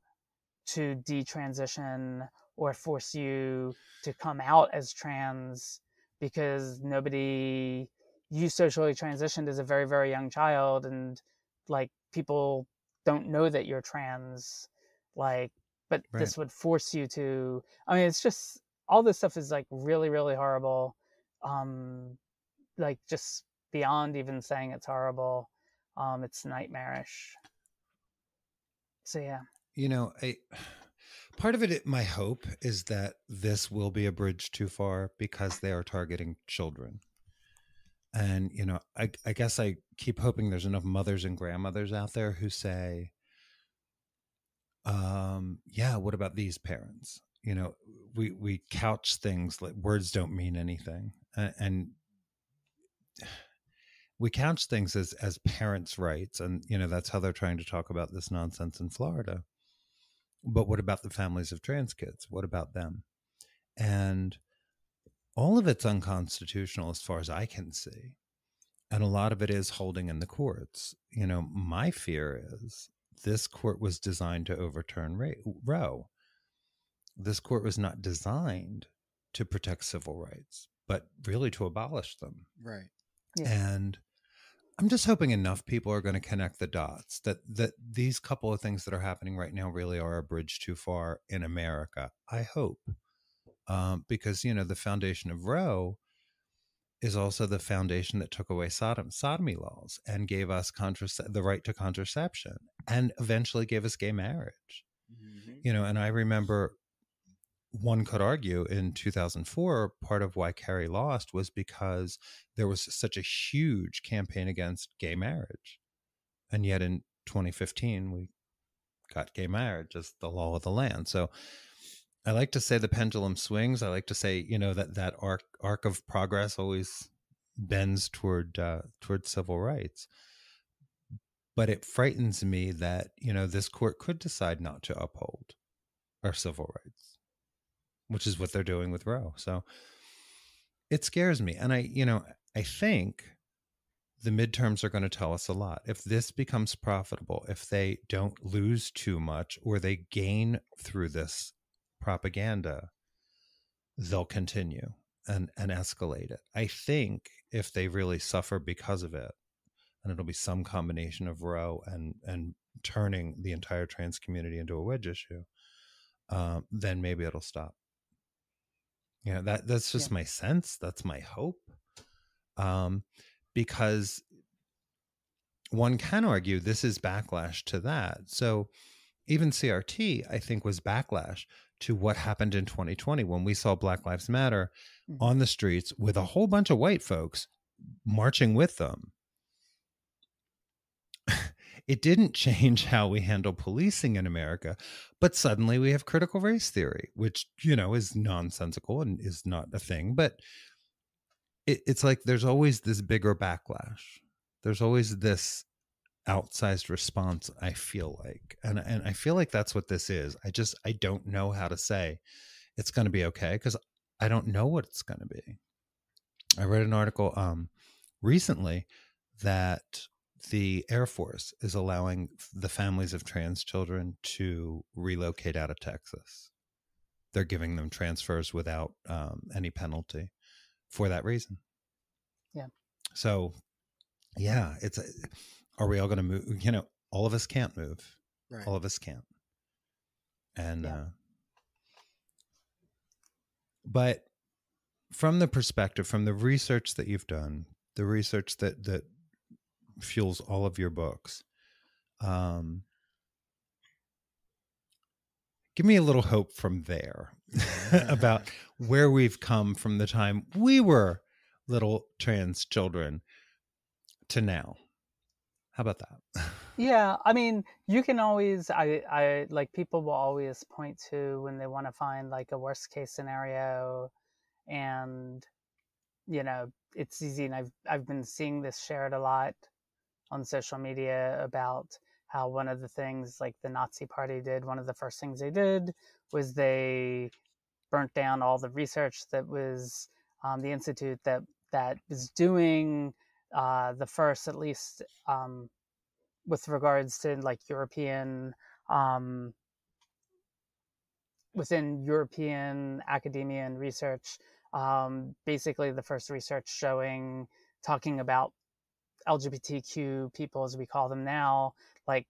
to detransition or force you to come out as trans because nobody, you socially transitioned as a very, very young child. And like people don't know that you're trans, like, but right. this would force you to, I mean, it's just all this stuff is like really, really horrible. Um, like just beyond even saying it's horrible. Um, it's nightmarish. So, yeah. You know, I, part of it, my hope is that this will be a bridge too far because they are targeting children. And, you know, I, I guess I keep hoping there's enough mothers and grandmothers out there who say, um, yeah, what about these parents? You know, we, we couch things like words don't mean anything. And, and we couch things as, as parents' rights. And, you know, that's how they're trying to talk about this nonsense in Florida. But what about the families of trans kids? What about them? And all of it's unconstitutional as far as I can see. And a lot of it is holding in the courts. You know, my fear is this court was designed to overturn Roe. This court was not designed to protect civil rights, but really to abolish them. Right. Yeah. And I'm just hoping enough people are going to connect the dots that, that these couple of things that are happening right now really are a bridge too far in America. I hope. Um, because, you know, the foundation of Roe is also the foundation that took away Sodom, sodomy laws and gave us contrac- the right to contraception and eventually gave us gay marriage. Mm-hmm. You know, and I remember one could argue in two thousand four, part of why Kerry lost was because there was such a huge campaign against gay marriage. And yet in twenty fifteen, we got gay marriage as the law of the land. So I like to say the pendulum swings. I like to say, you know, that that arc arc of progress always bends toward uh, toward civil rights. But it frightens me that, you know, this court could decide not to uphold our civil rights, which is what they're doing with Roe. So it scares me. And I, you know, I think the midterms are going to tell us a lot. If this becomes profitable, if they don't lose too much or they gain through this propaganda, they'll continue and, and escalate it. I think if they really suffer because of it, and it'll be some combination of Roe and, and turning the entire trans community into a wedge issue, um, then maybe it'll stop. You know, that, that's just yeah. my sense. That's my hope. Um, because one can argue this is backlash to that. So even C R T, I think, was backlash to what happened in twenty twenty when we saw Black Lives Matter on the streets with a whole bunch of white folks marching with them. It didn't change how we handle policing in America, but suddenly we have critical race theory, which, you know, is nonsensical and is not a thing, but it, it's like there's always this bigger backlash. There's always this outsized response, I feel like. And and I feel like that's what this is. I just, I don't know how to say it's going to be okay because I don't know what it's going to be. I read an article um, recently that the Air Force is allowing the families of trans children to relocate out of Texas. They're giving them transfers without um, any penalty for that reason. Yeah. So, yeah, it's a, are we all going to move? You know, all of us can't move. Right. All of us can't. And, yeah. uh, but from the perspective, from the research that you've done, the research that, that fuels all of your books, um, give me a little hope from there about where we've come from the time we were little trans children to now. How about that? Yeah, I mean, you can always, I, I like people will always point to when they want to find like a worst case scenario, and you know it's easy. And I've I've been seeing this shared a lot on social media about how one of the things like the Nazi Party did, one of the first things they did was they burnt down all the research that was um, the institute that that was doing. Uh, the first, at least, um, with regards to like European, um, within European academia and research, um, basically the first research showing, talking about L G B T Q people, as we call them now, like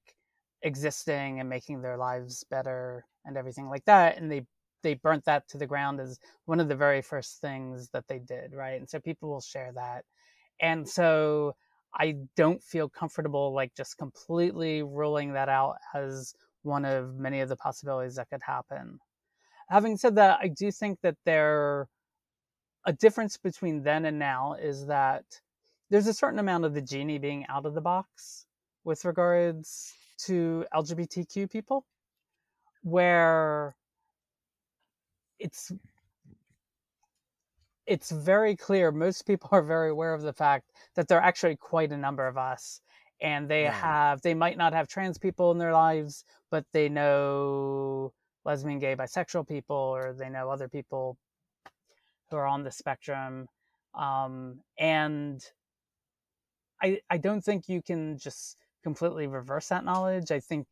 existing and making their lives better and everything like that. And they, they burnt that to the ground as one of the very first things that they did, right? And so people will share that. And so I don't feel comfortable like just completely ruling that out as one of many of the possibilities that could happen. Having said that, I do think that there, a difference between then and now is that there's a certain amount of the genie being out of the box with regards to L G B T Q people, where it's it's very clear, most people are very aware of the fact that there are actually quite a number of us, and they yeah. have, they might not have trans people in their lives, but they know lesbian, gay, bisexual people, or they know other people who are on the spectrum. Um, and I, I don't think you can just completely reverse that knowledge. I think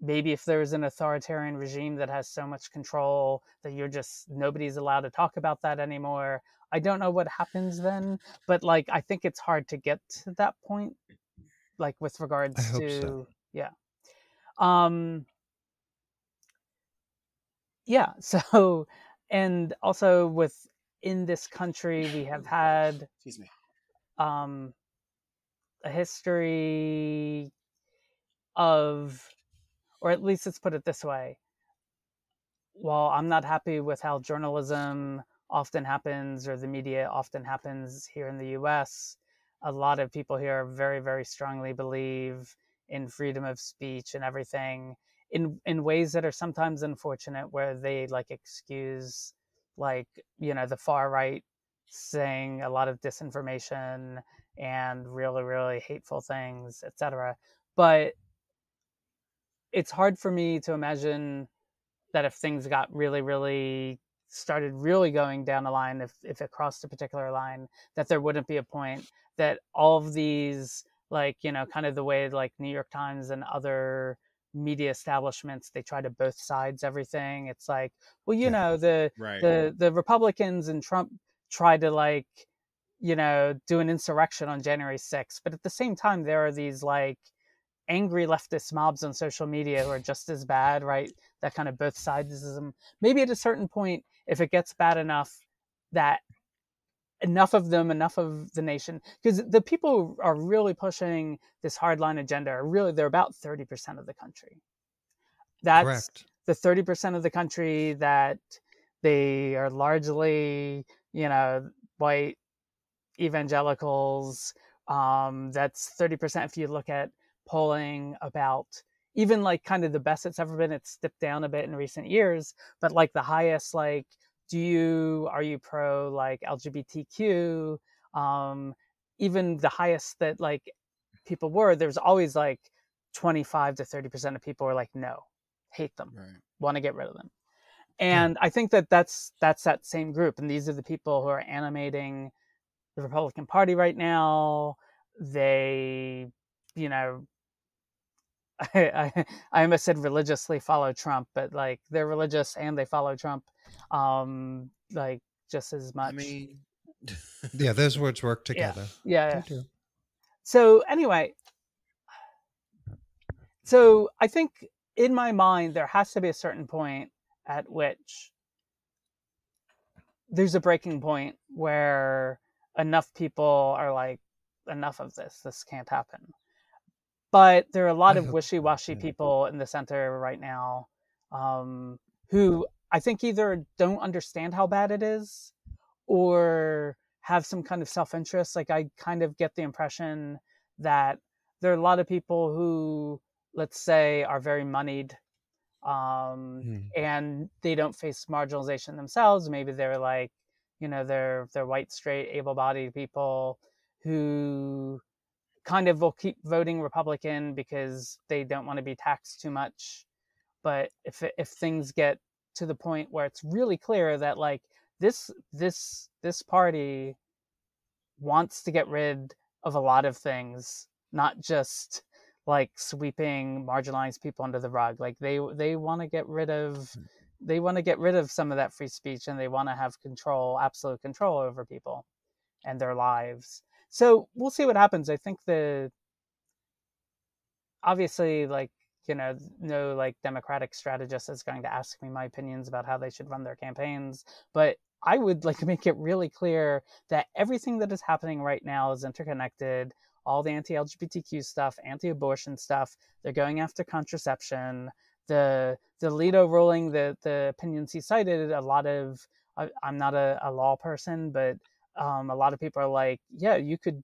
maybe if there's an authoritarian regime that has so much control that you're just, nobody's allowed to talk about that anymore. I don't know what happens then, but like, I think it's hard to get to that point, like with regards I to, hope so. yeah. Um, yeah. So, and also with, in this country, we have had, excuse me, um, a history of, or at least let's put it this way. While I'm not happy with how journalism often happens, or the media often happens here in the U S, a lot of people here very, very strongly believe in freedom of speech and everything in, in ways that are sometimes unfortunate, where they like excuse, like, you know, the far right saying a lot of disinformation and really, really hateful things, et cetera. But it's hard for me to imagine that if things got really, really started really going down a line, if, if it crossed a particular line, that there wouldn't be a point that all of these, like, you know, kind of the way like New York Times and other media establishments, they try to both sides everything. It's like, well, you yeah, know, the, right. the, the Republicans and Trump try to like, you know, do an insurrection on January sixth. But at the same time, there are these like angry leftist mobs on social media who are just as bad, right? That kind of both sidesism. Maybe at a certain point, if it gets bad enough that enough of them, enough of the nation, because the people who are really pushing this hardline agenda are really, they're about thirty percent of the country. That's correct. The thirty percent of the country that they are largely, you know, white evangelicals. Um, that's thirty percent. If you look at polling about even like kind of the best it's ever been, it's dipped down a bit in recent years, but like the highest, like, do you, are you pro like L G B T Q? Um, even the highest that like people were, there's always like twenty-five to thirty percent of people are like, no, hate them, right. want to get rid of them. And yeah. I think that that's, that's that same group. And these are the people who are animating the Republican Party right now. They, you know, I, I, I almost said religiously follow Trump, but like they're religious and they follow Trump, um, like just as much. I mean, yeah, those words work together. Yeah. yeah. So anyway, so I think in my mind, there has to be a certain point at which there's a breaking point where enough people are like, enough of this, this can't happen. But there are a lot of wishy-washy people in the center right now, um, who I think either don't understand how bad it is or have some kind of self-interest. Like I kind of get the impression that there are a lot of people who, let's say, are very moneyed, um, hmm. and they don't face marginalization themselves. Maybe they're like, you know, they're, they're white, straight, able-bodied people who kind of will keep voting Republican because they don't want to be taxed too much. But if if things get to the point where it's really clear that like this this this party wants to get rid of a lot of things, not just like sweeping marginalized people under the rug, like they they want to get rid of they want to get rid of some of that free speech, and they want to have control, absolute control over people and their lives. So we'll see what happens. I think the, obviously, like, you know, no like Democratic strategist is going to ask me my opinions about how they should run their campaigns. But I would like to make it really clear that everything that is happening right now is interconnected. All the anti-L G B T Q stuff, anti-abortion stuff, they're going after contraception. The the Alito ruling, the the opinions he cited, a lot of, I, I'm not a, a law person, but um, a lot of people are like, yeah, you could,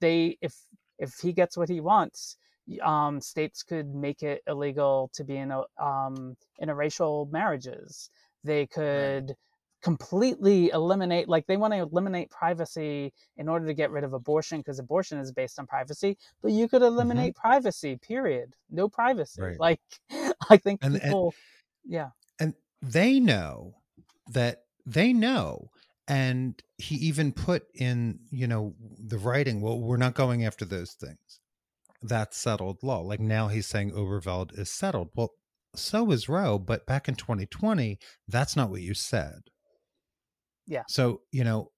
they, if if he gets what he wants, um, states could make it illegal to be in a, um, interracial marriages. They could... Right. completely eliminate, like they want to eliminate privacy in order to get rid of abortion, because abortion is based on privacy, but you could eliminate mm-hmm. privacy, period. No privacy. Right. Like, I think and, people, and, yeah. And they know that they know. And he even put in, you know, the writing, well, we're not going after those things. That's settled law. Like now he's saying Oberveld is settled. Well, so is Roe, but back in twenty twenty, that's not what you said. Yeah. So, you know,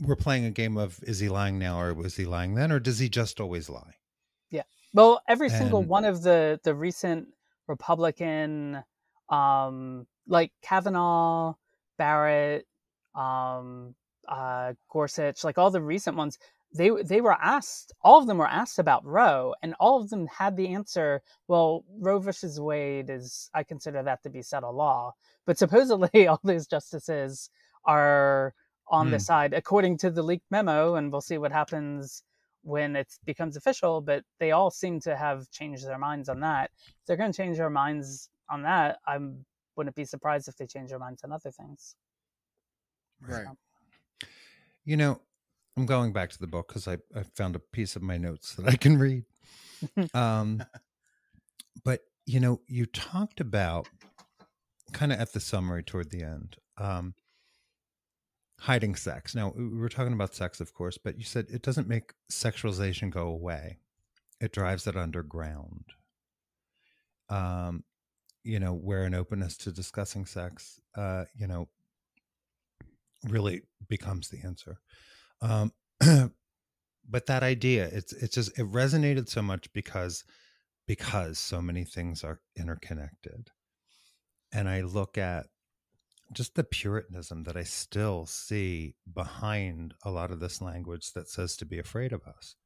we're playing a game of, is he lying now or was he lying then? Or does he just always lie? Yeah. Well, every and... single one of the, the recent Republican, um, like Kavanaugh, Barrett, um, uh, Gorsuch, like all the recent ones, they, they were asked, all of them were asked about Roe, and all of them had the answer, well, Roe versus Wade is, I consider that to be settled law. But supposedly all those justices are on mm. the side, according to the leaked memo, and we'll see what happens when it becomes official, but they all seem to have changed their minds on that. If they're going to change their minds on that, I wouldn't be surprised if they change their minds on other things. Right. So. You know, I'm going back to the book because I, I found a piece of my notes that I can read. um, but, you know, you talked about, kind of at the summary toward the end, um, hiding sex. Now, we were talking about sex, of course, but you said it doesn't make sexualization go away. It drives it underground. Um, you know, where an openness to discussing sex, uh, you know, really becomes the answer. Um, but that idea, it's, it's just, it resonated so much because, because so many things are interconnected. And I look at just the puritanism that I still see behind a lot of this language that says to be afraid of us.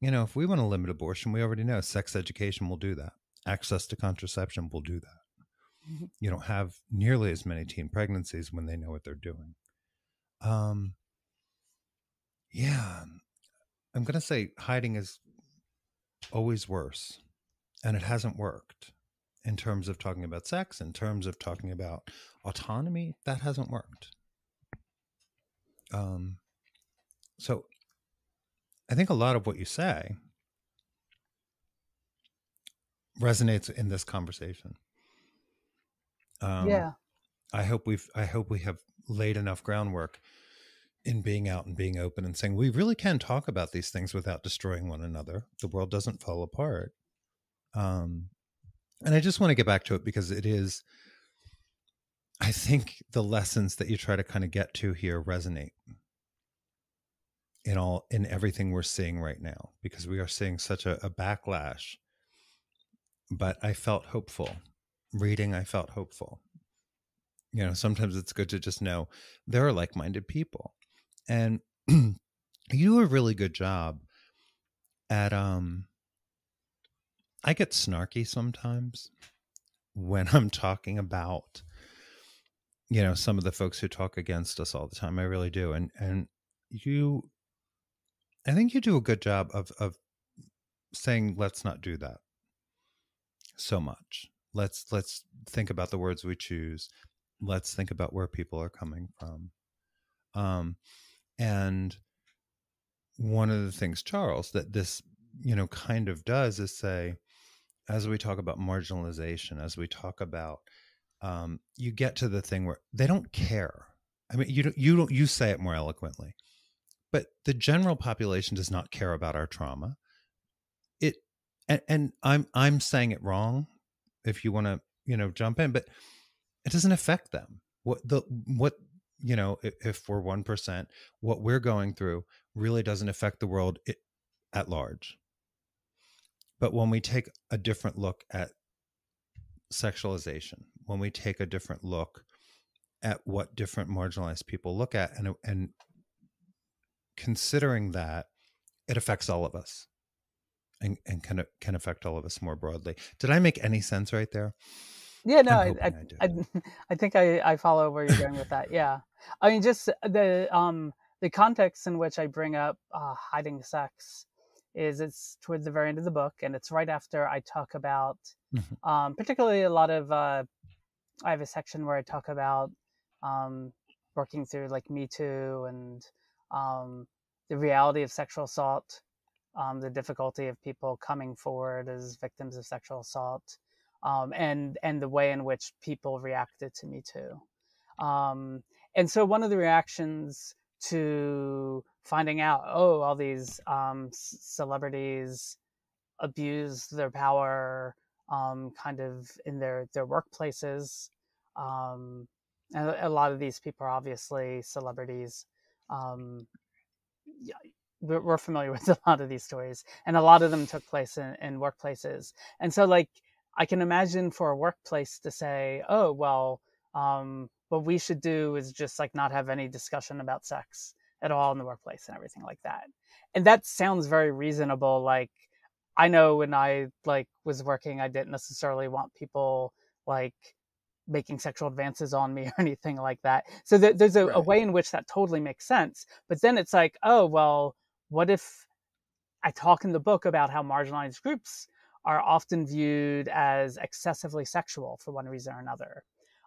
You know, if we want to limit abortion, we already know sex education will do that. Access to contraception will do that. Mm-hmm. You don't have nearly as many teen pregnancies when they know what they're doing. Um, yeah, I'm going to say hiding is always worse, and it hasn't worked. In terms of talking about sex, in terms of talking about autonomy, that hasn't worked. Um, so I think a lot of what you say resonates in this conversation. Um, yeah. I hope we've, I hope we have laid enough groundwork in being out and being open and saying, we really can talk about these things without destroying one another. The world doesn't fall apart. Um, And I just want to get back to it because it is, I think the lessons that you try to kind of get to here resonate in all, in everything we're seeing right now, because we are seeing such a, a backlash, but I felt hopeful reading. I felt hopeful, you know, sometimes it's good to just know there are like-minded people, and you do a really good job at, um, I get snarky sometimes when I'm talking about, you know, some of the folks who talk against us all the time. I really do. And, and you, I think you do a good job of, of saying, let's not do that so much. Let's, let's think about the words we choose. Let's think about where people are coming from. Um, and one of the things, Charles, that this, you know, kind of does is say, as we talk about marginalization, as we talk about, um, you get to the thing where they don't care. I mean, you don't, you don't, you say it more eloquently, but the general population does not care about our trauma. It, and, and I'm, I'm saying it wrong if you want to, you know, jump in, but it doesn't affect them. What the, what, you know, if, if we're one percent, what we're going through really doesn't affect the world it, at large. But when we take a different look at sexualization, when we take a different look at what different marginalized people look at, and, and considering that it affects all of us and, and can, can affect all of us more broadly. Did I make any sense right there? Yeah, no, I I, I, I I think I, I follow where you're going with that. Yeah. I mean, just the, um, the context in which I bring up uh, hiding sex is it's towards the very end of the book, and it's right after I talk about mm-hmm. um, particularly a lot of, uh, I have a section where I talk about um, working through like Me Too and um, the reality of sexual assault, um, the difficulty of people coming forward as victims of sexual assault, um, and, and the way in which people reacted to Me Too. Um, and so one of the reactions to finding out, oh, all these um, c- celebrities abuse their power um, kind of in their, their workplaces. Um, and a lot of these people are obviously celebrities. Um, yeah, we're, we're familiar with a lot of these stories, and a lot of them took place in, in workplaces. And so, like, I can imagine for a workplace to say, oh, well, um, what we should do is just like not have any discussion about sex at all in the workplace and everything like that. And that sounds very reasonable. Like, I know when I like was working, I didn't necessarily want people like making sexual advances on me or anything like that. So th- there's a, right. a way in which that totally makes sense. But then it's like, oh, well, what if I talk in the book about how marginalized groups are often viewed as excessively sexual for one reason or another?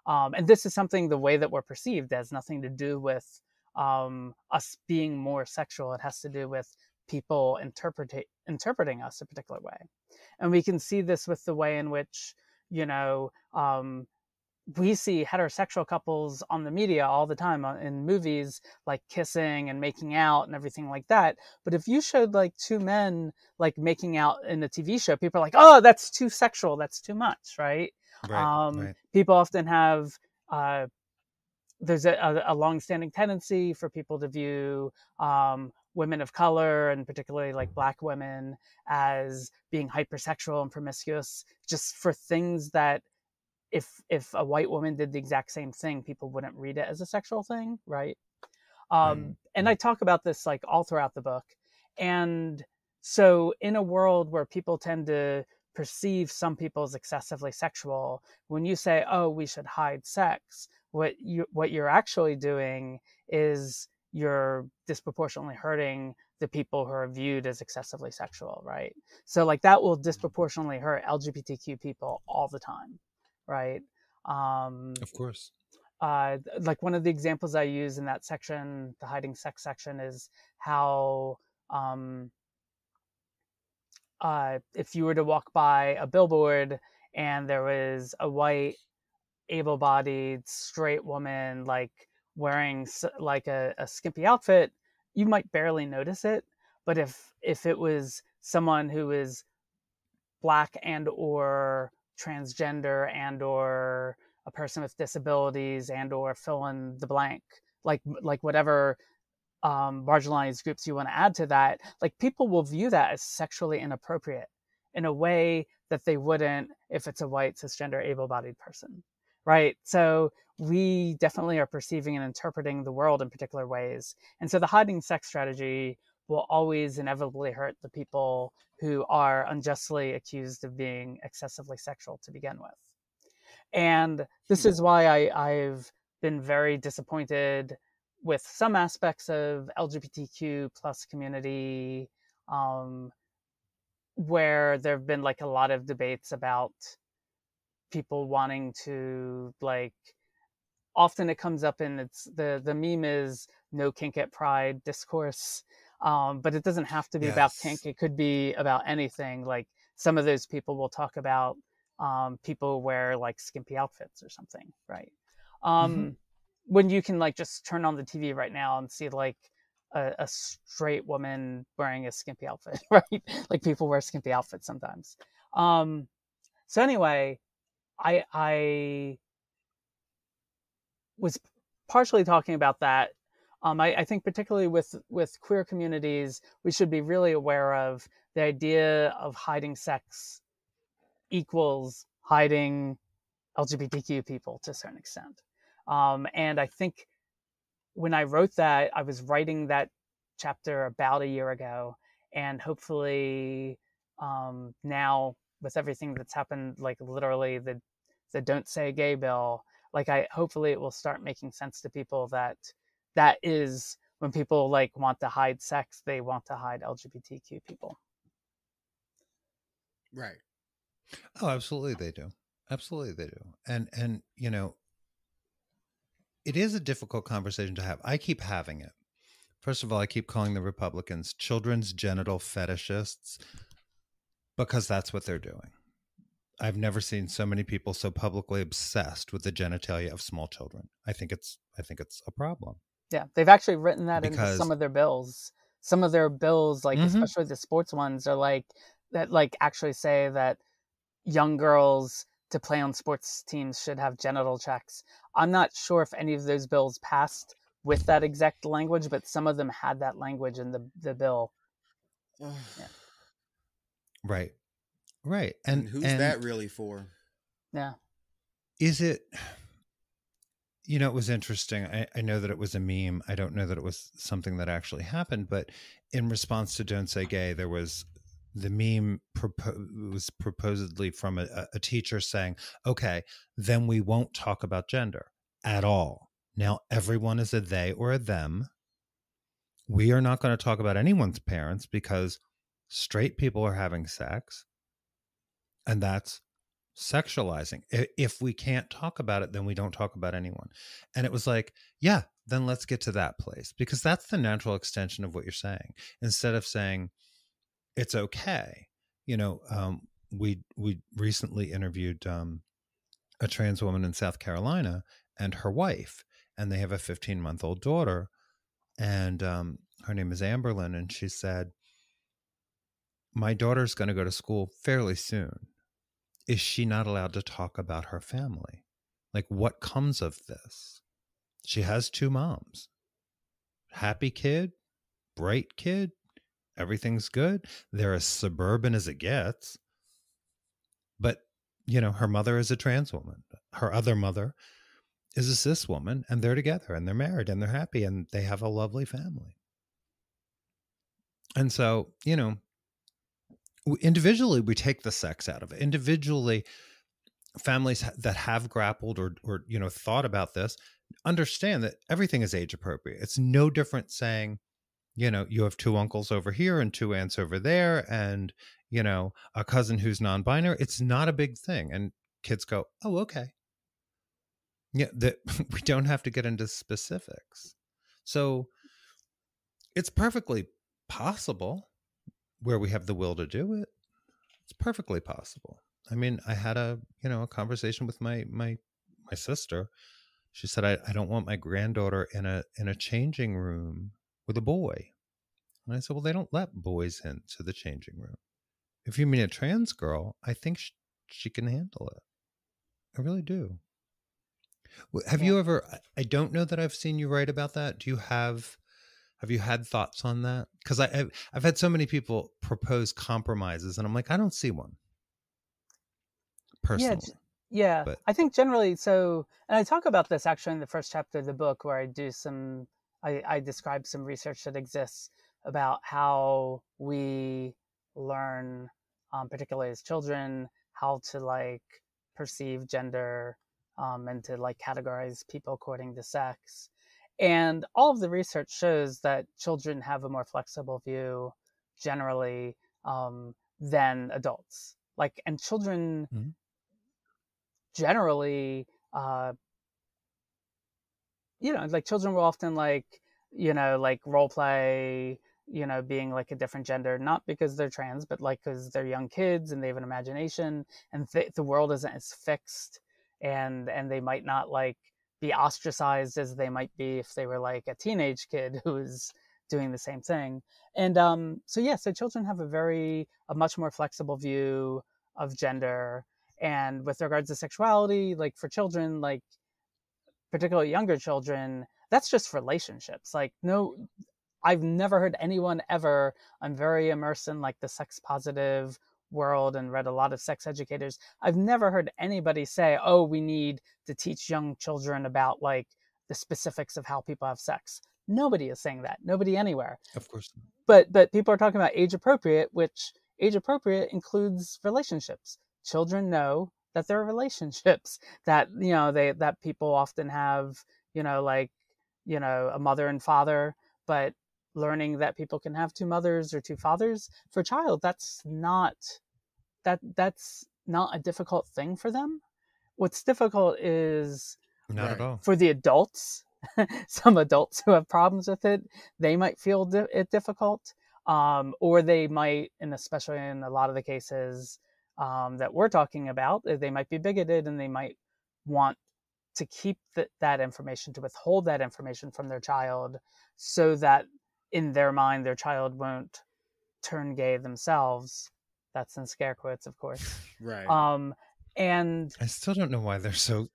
Um, and this is something, the way that we're perceived, has nothing to do with um, us being more sexual. It has to do with people interpreta- interpreting us a particular way. And we can see this with the way in which, you know, um, we see heterosexual couples on the media all the time in movies, like kissing and making out and everything like that. But if you showed like two men like making out in a T V show, people are like, oh, that's too sexual. That's too much. Right. Right, um, right. People often have, uh, there's a, a longstanding tendency for people to view um, women of color, and particularly like Black women, as being hypersexual and promiscuous, just for things that if if a white woman did the exact same thing, people wouldn't read it as a sexual thing, right? Um, mm-hmm. And I talk about this like all throughout the book. And so in a world where people tend to perceive some people as excessively sexual, when you say, oh, we should hide sex, what you what you're actually doing is you're disproportionately hurting the people who are viewed as excessively sexual, right? So like that will disproportionately hurt L G B T Q people all the time, right? Um, of course. Uh, like one of the examples I use in that section, the hiding sex section, is how um, Uh, if you were to walk by a billboard and there was a white, able-bodied, straight woman like wearing like a, a skimpy outfit, you might barely notice it. But if if it was someone who is Black and or transgender and or a person with disabilities and or fill in the blank, like like whatever Um, marginalized groups you want to add to that, like people will view that as sexually inappropriate in a way that they wouldn't if it's a white, cisgender, able-bodied person, right? So we definitely are perceiving and interpreting the world in particular ways. And so the hiding sex strategy will always inevitably hurt the people who are unjustly accused of being excessively sexual to begin with. And this is why I, I've been very disappointed with some aspects of L G B T Q plus community, um, where there have been like a lot of debates about people wanting to like, often it comes up in it's the, the meme is no kink at pride discourse. Um, but it doesn't have to be yes. about kink. It could be about anything. Like some of those people will talk about um, people wear like skimpy outfits or something. Right. Um, mm-hmm. When you can like just turn on the T V right now and see like a, a straight woman wearing a skimpy outfit, right? Like people wear skimpy outfits sometimes. Um, so anyway, I, I was partially talking about that Um, I, I think particularly with, with queer communities, we should be really aware of the idea of hiding sex equals hiding L G B T Q people to a certain extent. Um, and I think when I wrote that, I was writing that chapter about a year ago, and hopefully um, now with everything that's happened, like literally the, the Don't Say Gay bill, like I hopefully it will start making sense to people that that is when people like want to hide sex, they want to hide L G B T Q people. Right. Oh, absolutely they do. Absolutely they do. And, and, you know, it is a difficult conversation to have. I keep having it. First of all, I keep calling the Republicans children's genital fetishists because that's what they're doing. I've never seen so many people so publicly obsessed with the genitalia of small children. I think it's, I think it's a problem. Yeah. They've actually written that because... into some of their bills, some of their bills, like, mm-hmm. especially the sports ones are like, that like actually say that young girls to play on sports teams should have genital checks. I'm not sure if any of those bills passed with that exact language, but some of them had that language in the, the bill. Yeah. Right. Right. And, and who's and that really for? Yeah. Is it, you know, it was interesting. I, I know that it was a meme. I don't know that it was something that actually happened, but in response to Don't Say Gay, there was the meme propo- was purportedly from a, a teacher saying, okay, then we won't talk about gender at all. Now everyone is a they or a them. We are not going to talk about anyone's parents because straight people are having sex. And that's sexualizing. If we can't talk about it, then we don't talk about anyone. And it was like, yeah, then let's get to that place, because that's the natural extension of what you're saying. Instead of saying it's okay. You know, um, we, we recently interviewed um, a trans woman in South Carolina and her wife, and they have a fifteen month old daughter, and um, her name is Amberlynn. And she said, my daughter's going to go to school fairly soon. Is she not allowed to talk about her family? Like, what comes of this? She has two moms. Happy kid, bright kid, everything's good. They're as suburban as it gets. But, you know, her mother is a trans woman. Her other mother is a cis woman, and they're together, and they're married, and they're happy, and they have a lovely family. And so, you know, individually, we take the sex out of it. Individually, families that have grappled or, or, you know, thought about this understand that everything is age appropriate. It's no different saying, you know, you have two uncles over here and two aunts over there and, you know, a cousin who's non-binary. It's not a big thing. And kids go, oh, okay. Yeah, that we don't have to get into specifics. So it's perfectly possible. Where we have the will to do it, it's perfectly possible. I mean, I had a, you know, a conversation with my, my, my sister. She said, I, I don't want my granddaughter in a, in a changing room with a boy. And I said, well, they don't let boys into the changing room. If you mean a trans girl, I think she, she can handle it. I really do. Have yeah. you ever, I don't know that I've seen you write about that. Do you have Have you had thoughts on that? Because I've, I've had so many people propose compromises, and I'm like, I don't see one personally. Yeah, yeah. But I think generally, so, and I talk about this actually in the first chapter of the book where I do some, I, I describe some research that exists about how we learn, um, particularly as children, how to like perceive gender um, and to like categorize people according to sex. And all of the research shows that children have a more flexible view generally um, than adults. Like, and children mm-hmm. generally, uh, you know, like children will often like, you know, like role play, you know, being like a different gender, not because they're trans, but like because they're young kids and they have an imagination and th- the world isn't as fixed and, and they might not like, be ostracized as they might be if they were like a teenage kid who's doing the same thing. And um, so, yeah, so children have a very, a much more flexible view of gender. And with regards to sexuality, like for children, like particularly younger children, that's just relationships. Like, no, I've never heard anyone ever, I'm very immersed in like the sex positive world and read a lot of sex educators. I've never heard anybody say, oh, we need to teach young children about like the specifics of how people have sex. Nobody is saying that. Nobody anywhere. Of course. But but people are talking about age appropriate, which age appropriate includes relationships. Children know that there are relationships that, you know, they that people often have, you know, like, you know, a mother and father, but learning that people can have two mothers or two fathers for a child, that's not that that's not a difficult thing for them. What's difficult is not at all. For the adults. Some adults who have problems with it, they might feel di- it difficult, um, or they might, and especially in a lot of the cases um, that we're talking about, they might be bigoted and they might want to keep th- that information, to withhold that information from their child so that in their mind, their child won't turn gay themselves. That's in scare quotes, of course. Right. Um, and I still don't know why they're so...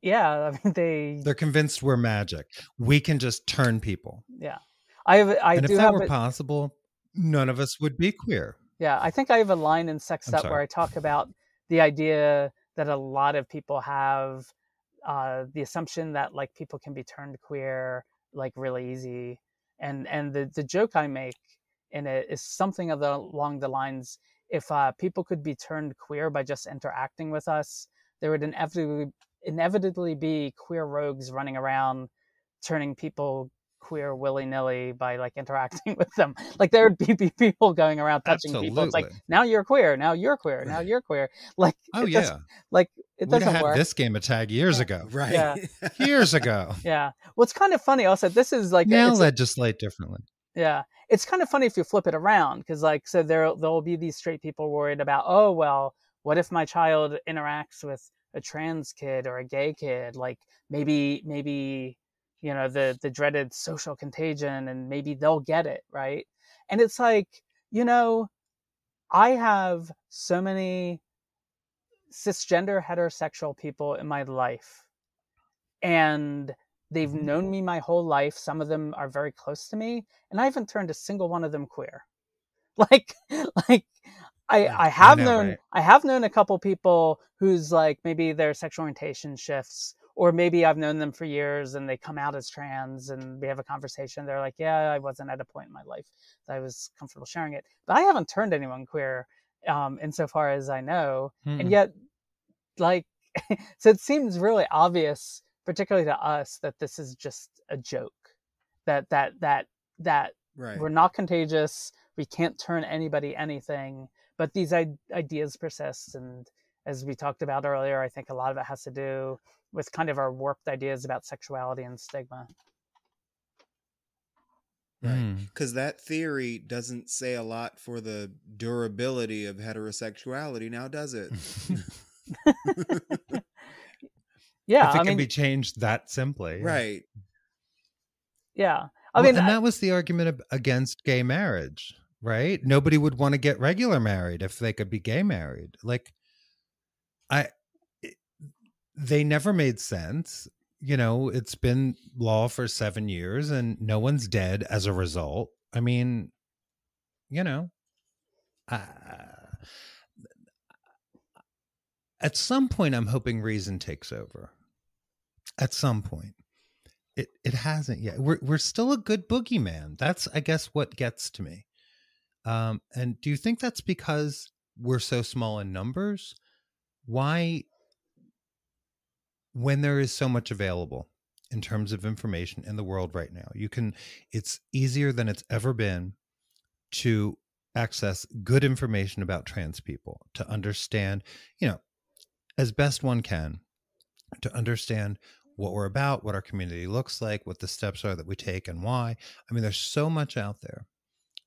Yeah, I mean, they... They're convinced we're magic. We can just turn people. Yeah. I have, I and do if that have were a... possible, none of us would be queer. Yeah, I think I have a line in Sexed Up where I talk about the idea that a lot of people have uh, the assumption that, like, people can be turned queer, like, really easy. And and the, the joke I make in it is something of the, along the lines, if uh, people could be turned queer by just interacting with us, there would inevitably... inevitably be queer rogues running around turning people queer willy-nilly by like interacting with them. Like there would be people going around touching Absolutely. people. It's like, now you're queer, now you're queer, now you're queer. Like, oh it yeah, like it We'd doesn't have work. This game of tag years yeah. ago, right? Yeah. years ago. Yeah. Well, it's kind of funny. Also, this is like now legislate a, differently. Yeah, it's kind of funny if you flip it around because, like, so there there will be these straight people worried about, oh well, what if my child interacts with a trans kid or a gay kid, like maybe maybe you know the the dreaded social contagion, and maybe they'll get it, right? And it's like, you know, I have so many cisgender heterosexual people in my life, and they've known me my whole life. Some of them are very close to me, and I haven't turned a single one of them queer. Like like I, I have I know, known right? I have known a couple people who's like maybe their sexual orientation shifts, or maybe I've known them for years and they come out as trans and we have a conversation. They're like, yeah, I wasn't at a point in my life that I was comfortable sharing it. But I haven't turned anyone queer um, insofar as I know. Mm-hmm. And yet, like, so it seems really obvious, particularly to us, that this is just a joke, that that that that right. we're not contagious. We can't turn anybody anything. But these ideas persist, and as we talked about earlier, I think a lot of it has to do with kind of our warped ideas about sexuality and stigma. Right, because mm. that theory doesn't say a lot for the durability of heterosexuality now, does it? Yeah, if it I can mean, be changed that simply, right? Yeah, I well, mean, and I, that was the argument against gay marriage. Right? Nobody would want to get regular married if they could be gay married. Like, I, it, they never made sense. You know, it's been law for seven years and no one's dead as a result. I mean, you know, uh, at some point, I'm hoping reason takes over. At some point. It it hasn't yet. We're we're still a good boogeyman. That's, I guess, what gets to me. Um, and do you think that's because we're so small in numbers? Why, when there is so much available in terms of information in the world right now, you can, it's easier than it's ever been to access good information about trans people, to understand, you know, as best one can, to understand what we're about, what our community looks like, what the steps are that we take and why. I mean, there's so much out there.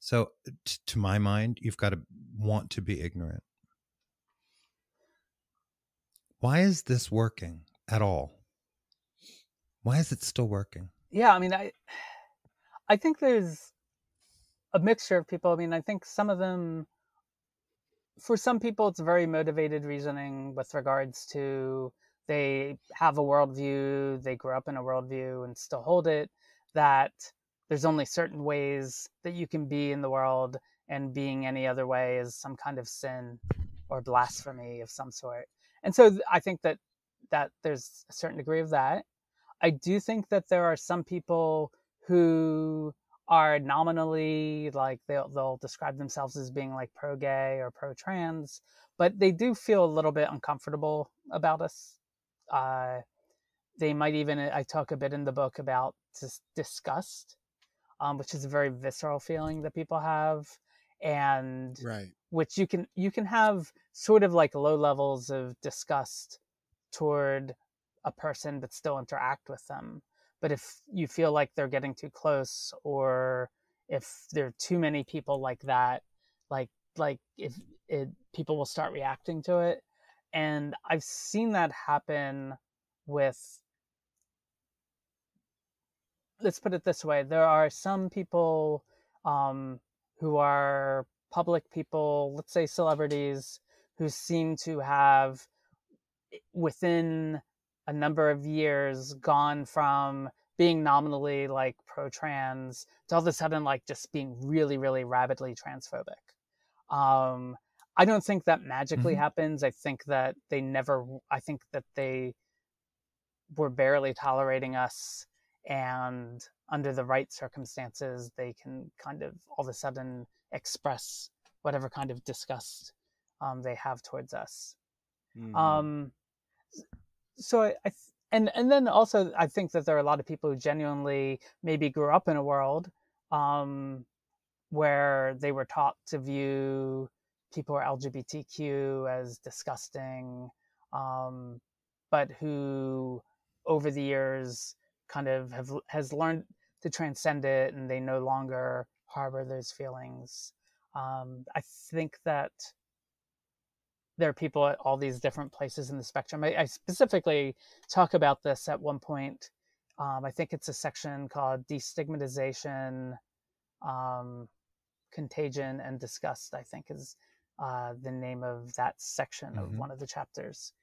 So t- to my mind, you've got to want to be ignorant. Why is this working at all? Why is it still working? Yeah, I mean, I I think there's a mixture of people. I mean, I think some of them, for some people, it's very motivated reasoning with regards to they have a worldview, they grew up in a worldview and still hold it, that there's only certain ways that you can be in the world, and being any other way is some kind of sin or blasphemy of some sort. And so I think that that there's a certain degree of that. I do think that there are some people who are nominally, like, they'll, they'll describe themselves as being like pro-gay or pro-trans, but they do feel a little bit uncomfortable about us. Uh, they might even, I talk a bit in the book about just disgust, um, which is a very visceral feeling that people have. And right. which you can, you can have sort of like low levels of disgust toward a person, but still interact with them. But if you feel like they're getting too close, or if there are too many people like that, like like if it, people will start reacting to it. And I've seen that happen with, let's put it this way, there are some people um, who are public people, let's say celebrities, who seem to have within a number of years gone from being nominally like pro-trans to all of a sudden like just being really, really rabidly transphobic. Um, I don't think that magically mm-hmm. happens. I think that they never, I think that they were barely tolerating us, and under the right circumstances, they can kind of all of a sudden express whatever kind of disgust um, they have towards us. Mm-hmm. Um, So I, I and and then also I think that there are a lot of people who genuinely maybe grew up in a world um, where they were taught to view people who are L G B T Q as disgusting, um, but who over the years kind of have has learned to transcend it, and they no longer harbor those feelings. Um, I think that there are people at all these different places in the spectrum. I, I specifically talk about this at one point. Um, I think it's a section called Destigmatization, um, Contagion, and Disgust, I think is uh, the name of that section mm-hmm. of one of the chapters,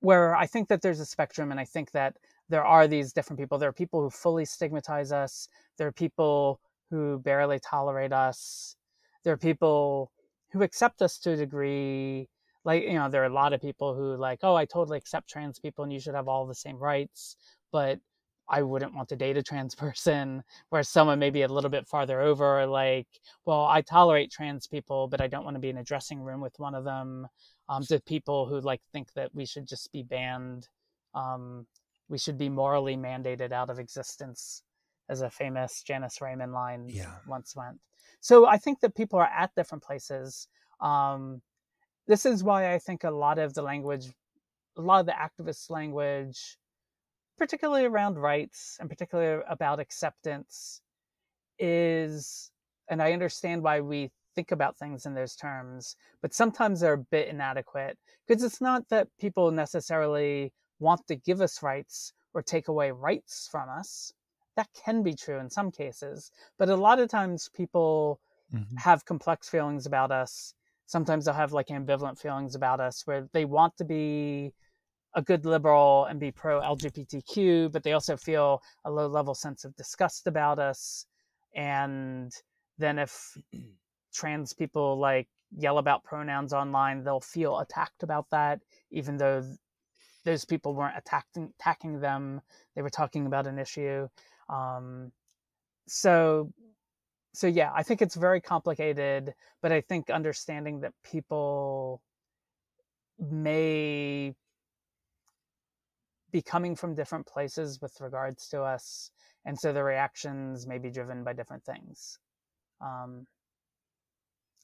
where I think that there's a spectrum, and I think that there are these different people. There are people who fully stigmatize us. There are people who barely tolerate us. There are people who accept us to a degree. Like, you know, there are a lot of people who like, oh, I totally accept trans people and you should have all the same rights, but I wouldn't want to date a trans person. Whereas someone maybe a little bit farther over, like, well, I tolerate trans people, but I don't want to be in a dressing room with one of them. Um, to people who like think that we should just be banned. Um, we should be morally mandated out of existence, as a famous Janice Raymond line yeah. once went. So I think that people are at different places. Um, This is why I think a lot of the language, a lot of the activist language, particularly around rights and particularly about acceptance is, and I understand why we think about things in those terms, but sometimes they're a bit inadequate, because it's not that people necessarily want to give us rights or take away rights from us. That can be true in some cases, but a lot of times people mm-hmm. have complex feelings about us. Sometimes they'll have like ambivalent feelings about us, where they want to be a good liberal and be pro-L G B T Q, but they also feel a low level sense of disgust about us. And then if trans people like yell about pronouns online, they'll feel attacked about that, even though those people weren't attacking, attacking them. They were talking about an issue. Um, so... So yeah, I think it's very complicated, but I think understanding that people may be coming from different places with regards to us, and so the reactions may be driven by different things. Um,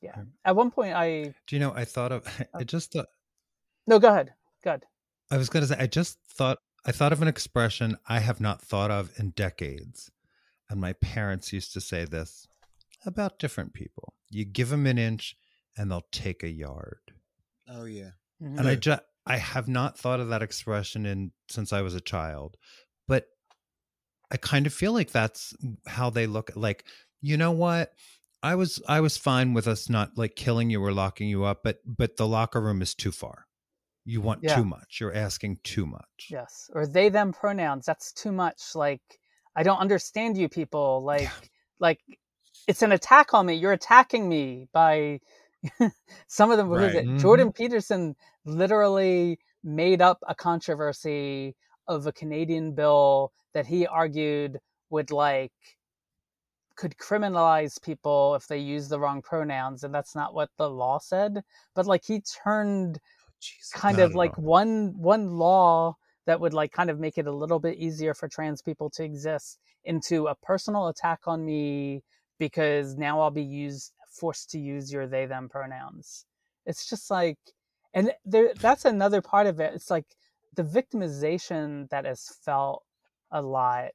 yeah. At one point, I do you know I thought of I just uh, no. Go ahead. Go ahead. I was going to say I just thought I thought of an expression I have not thought of in decades, and my parents used to say this about different people. You give them an inch and they'll take a yard. Oh yeah. Mm-hmm. And I just, I have not thought of that expression in since I was a child, but I kind of feel like that's how they look. Like, you know what? I was, I was fine with us not like killing you or locking you up, but, but the locker room is too far. you want yeah. too much. You're asking too much. Yes. Or they, them pronouns. That's too much. Like, I don't understand you people. Like, yeah. like it's an attack on me. You're attacking me by some of them. Right. Who is it? Mm-hmm. Jordan Peterson literally made up a controversy of a Canadian bill that he argued would like, could criminalize people if they use the wrong pronouns. And that's not what the law said, but like he turned Jeez, kind of like all. one one law that would like kind of make it a little bit easier for trans people to exist into a personal attack on me because now I'll be used forced to use your they them pronouns. It's just like, and there, that's another part of it. It's like the victimization that is felt a lot,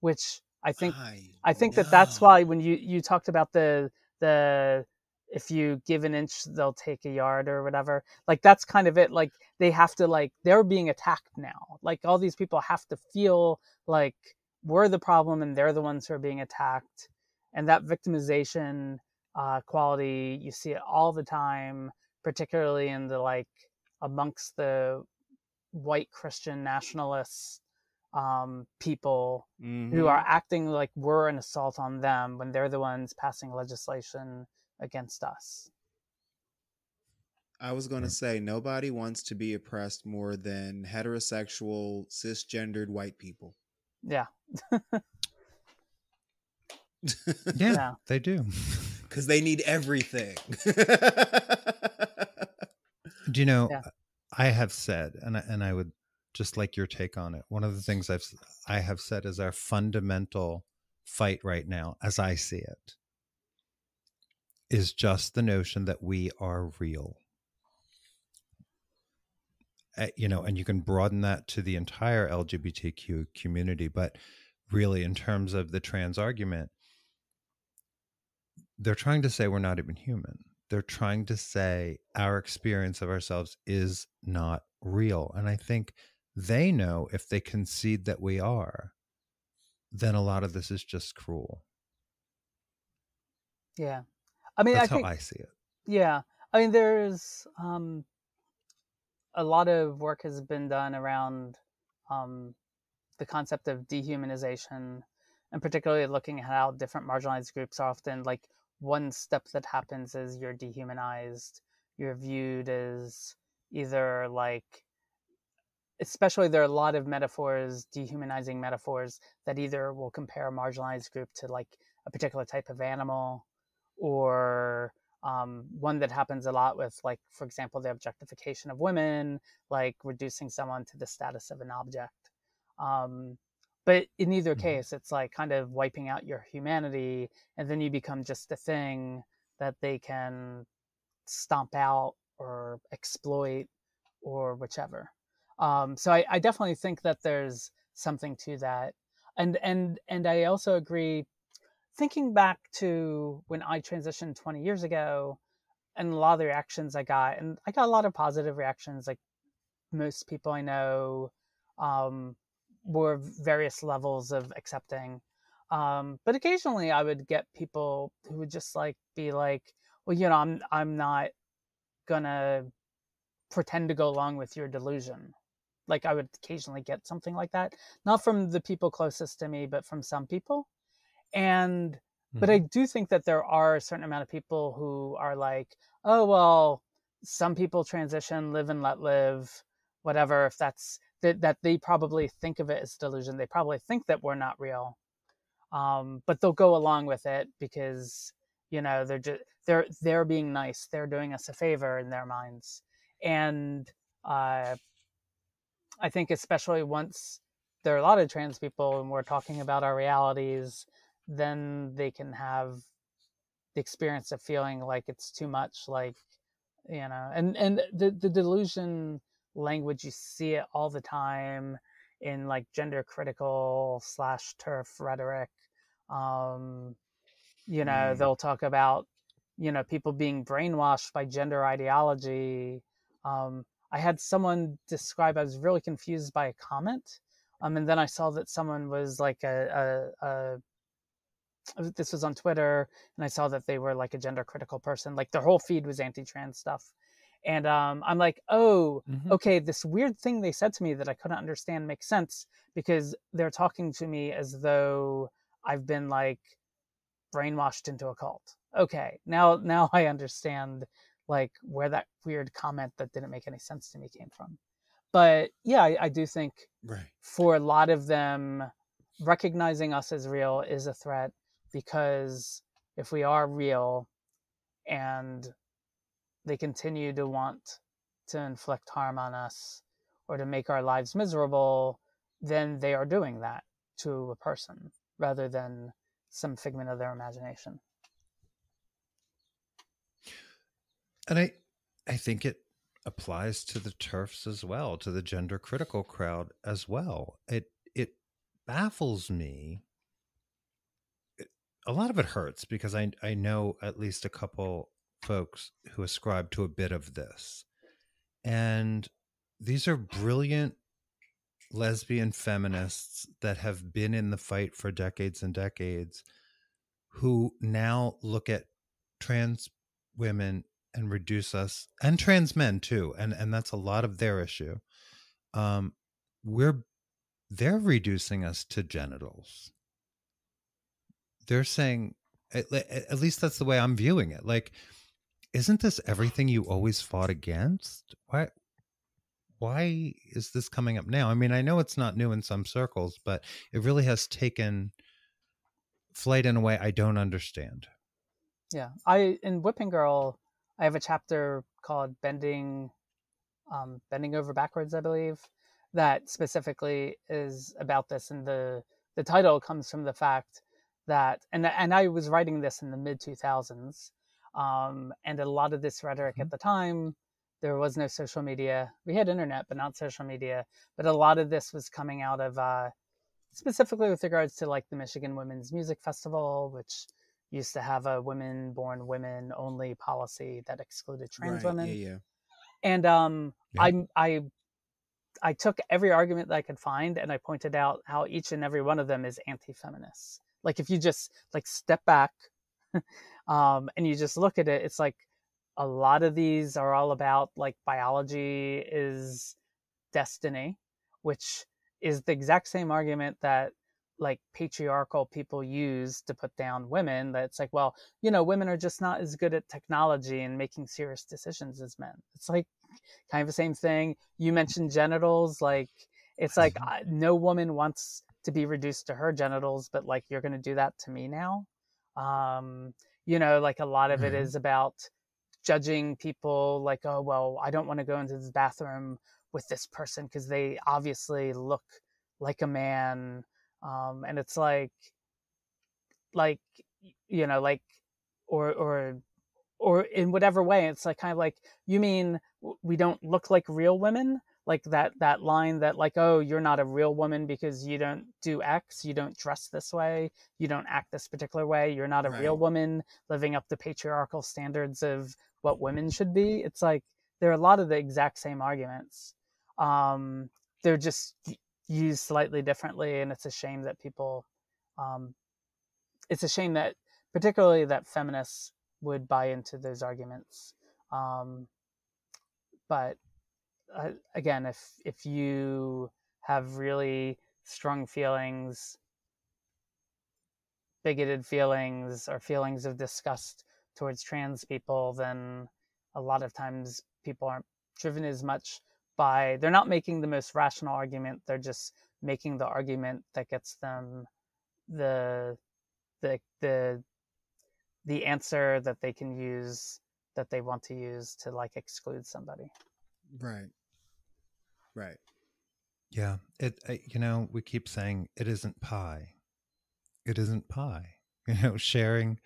which I think I, I think know. that that's why when you you talked about the the if you give an inch, they'll take a yard or whatever. Like, that's kind of it. Like, they have to, like, they're being attacked now. Like, all these people have to feel like we're the problem and they're the ones who are being attacked. And that victimization uh, quality, you see it all the time, particularly in the, like, amongst the white Christian nationalists, um, people mm-hmm. who are acting like we're an assault on them when they're the ones passing legislation against us. I was going to say, nobody wants to be oppressed more than heterosexual, cisgendered white people. Yeah. yeah, yeah, they do. Because they need everything. Do you know, yeah. I have said, and I, and I would just like your take on it. One of the things I've, I have said is our fundamental fight right now, as I see it, is just the notion that we are real. Uh, you know, and you can broaden that to the entire L G B T Q community, but really in terms of the trans argument, they're trying to say we're not even human. They're trying to say our experience of ourselves is not real. And I think they know if they concede that we are, then a lot of this is just cruel. Yeah. I mean, that's I how think, I see it. Yeah. I mean, there's um, a lot of work has been done around um, the concept of dehumanization, and particularly looking at how different marginalized groups are often like one step that happens is you're dehumanized. You're viewed as either like, especially there are a lot of metaphors, dehumanizing metaphors that either will compare a marginalized group to like a particular type of animal, or um, one that happens a lot with, like, for example, the objectification of women, like reducing someone to the status of an object. Um, but in either case, it's like kind of wiping out your humanity, and then you become just a thing that they can stomp out or exploit or whichever. Um, so I, I definitely think that there's something to that. And, and, and I also agree. Thinking back to when I transitioned twenty years ago and a lot of the reactions I got, and I got a lot of positive reactions, like most people I know um, were various levels of accepting. Um, but occasionally I would get people who would just like be like, well, you know, I'm, I'm not gonna pretend to go along with your delusion. Like, I would occasionally get something like that, not from the people closest to me, but from some people. And, but I do think that there are a certain amount of people who are like, oh, well, some people transition, live and let live, whatever, if that's, that, that they probably think of it as delusion. They probably think that we're not real, um, but they'll go along with it because, you know, they're just, they're, they're being nice. They're doing us a favor in their minds. And uh, I think especially once there are a lot of trans people and we're talking about our realities, then they can have the experience of feeling like it's too much, like, you know, and, and the, the delusion language, you see it all the time in like gender critical slash TERF rhetoric. Um, you know, mm. they'll talk about, you know, people being brainwashed by gender ideology. Um, I had someone describe, I was really confused by a comment. Um, and then I saw that someone was like a, a, a this was on Twitter, and I saw that they were like a gender critical person. Like, their whole feed was anti-trans stuff. And um, I'm like, oh, mm-hmm. okay, this weird thing they said to me that I couldn't understand makes sense, because they're talking to me as though I've been like brainwashed into a cult. Okay, now now I understand like where that weird comment that didn't make any sense to me came from. But yeah, I, I do think right. for a lot of them, recognizing us as real is a threat, because if we are real and they continue to want to inflict harm on us or to make our lives miserable, then they are doing that to a person rather than some figment of their imagination. And I, I think it applies to the TERFs as well, to the gender critical crowd as well. It, it baffles me. It, a lot of it hurts, because I, I know at least a couple folks who ascribe to a bit of this, and these are brilliant lesbian feminists that have been in the fight for decades and decades, who now look at trans women and reduce us, and trans men too, and and that's a lot of their issue. Um, we're they're reducing us to genitals. They're saying, at, at least that's the way I'm viewing it. Like, isn't this everything you always fought against? Why, why is this coming up now? I mean, I know it's not new in some circles, but it really has taken flight in a way I don't understand. Yeah. I, in Whipping Girl, I have a chapter called Bending, um, Bending Over Backwards, I believe, that specifically is about this. And the, the title comes from the fact that, and, and I was writing this in the mid two thousands, Um, and a lot of this rhetoric mm-hmm. at the time, there was no social media. We had internet, but not social media. But a lot of this was coming out of, uh, specifically with regards to like the Michigan Women's Music Festival, which used to have a women born women only policy that excluded trans right, women. Yeah, yeah. And um, yeah. I, I, I took every argument that I could find, and I pointed out how each and every one of them is anti-feminist. Like if you just like step back, Um, and you just look at it, it's like a lot of these are all about like biology is destiny, which is the exact same argument that like patriarchal people use to put down women. That's like, well, you know, women are just not as good at technology and making serious decisions as men. It's like kind of the same thing. You mentioned genitals, like it's like I, no woman wants to be reduced to her genitals, but like you're going to do that to me now. Um, you know, like a lot of it is about judging people like, oh, well, I don't want to go into this bathroom with this person because they obviously look like a man. Um, and it's like, like, you know, like, or, or, or in whatever way, it's like kind of like, you mean we don't look like real women? Like that, that line that like, oh, you're not a real woman because you don't do X, you don't dress this way, you don't act this particular way, you're not a right. real woman living up to patriarchal standards of what women should be. It's like, there are a lot of the exact same arguments. Um, they're just used slightly differently. And it's a shame that people, um, it's a shame that particularly that feminists would buy into those arguments. Um, but Uh, again, if if you have really strong feelings, bigoted feelings, or feelings of disgust towards trans people, then a lot of times people aren't driven as much by, they're not making the most rational argument, they're just making the argument that gets them the the the the answer that they can use, that they want to use to like exclude somebody. Right. Right. Yeah. It, I, you know, we keep saying it isn't pie. It isn't pie. You know, sharing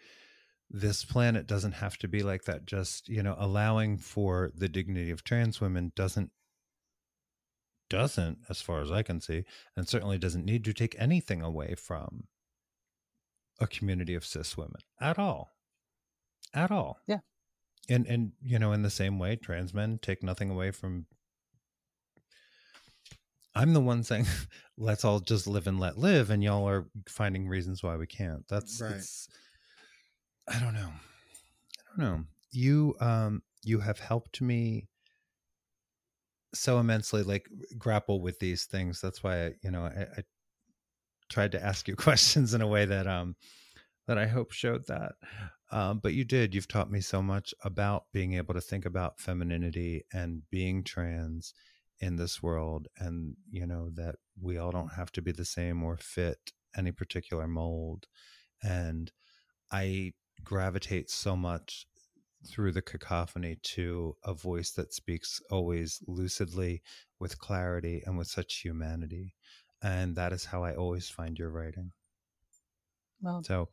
this planet doesn't have to be like that. Just, you know, allowing for the dignity of trans women doesn't, doesn't, as far as I can see, and certainly doesn't need to take anything away from a community of cis women at all. At all. Yeah. And, and, you know, in the same way, trans men take nothing away from, I'm the one saying, let's all just live and let live. And y'all are finding reasons why we can't. That's, right. I don't know. I don't know. You, um, you have helped me so immensely, like, grapple with these things. That's why, I, you know, I, I tried to ask you questions in a way that, um, that I hope showed that. Um, but you did, you've taught me so much about being able to think about femininity and being trans in this world. And, you know, that we all don't have to be the same or fit any particular mold. And I gravitate so much through the cacophony to a voice that speaks always lucidly, with clarity, and with such humanity. And that is how I always find your writing. Well, so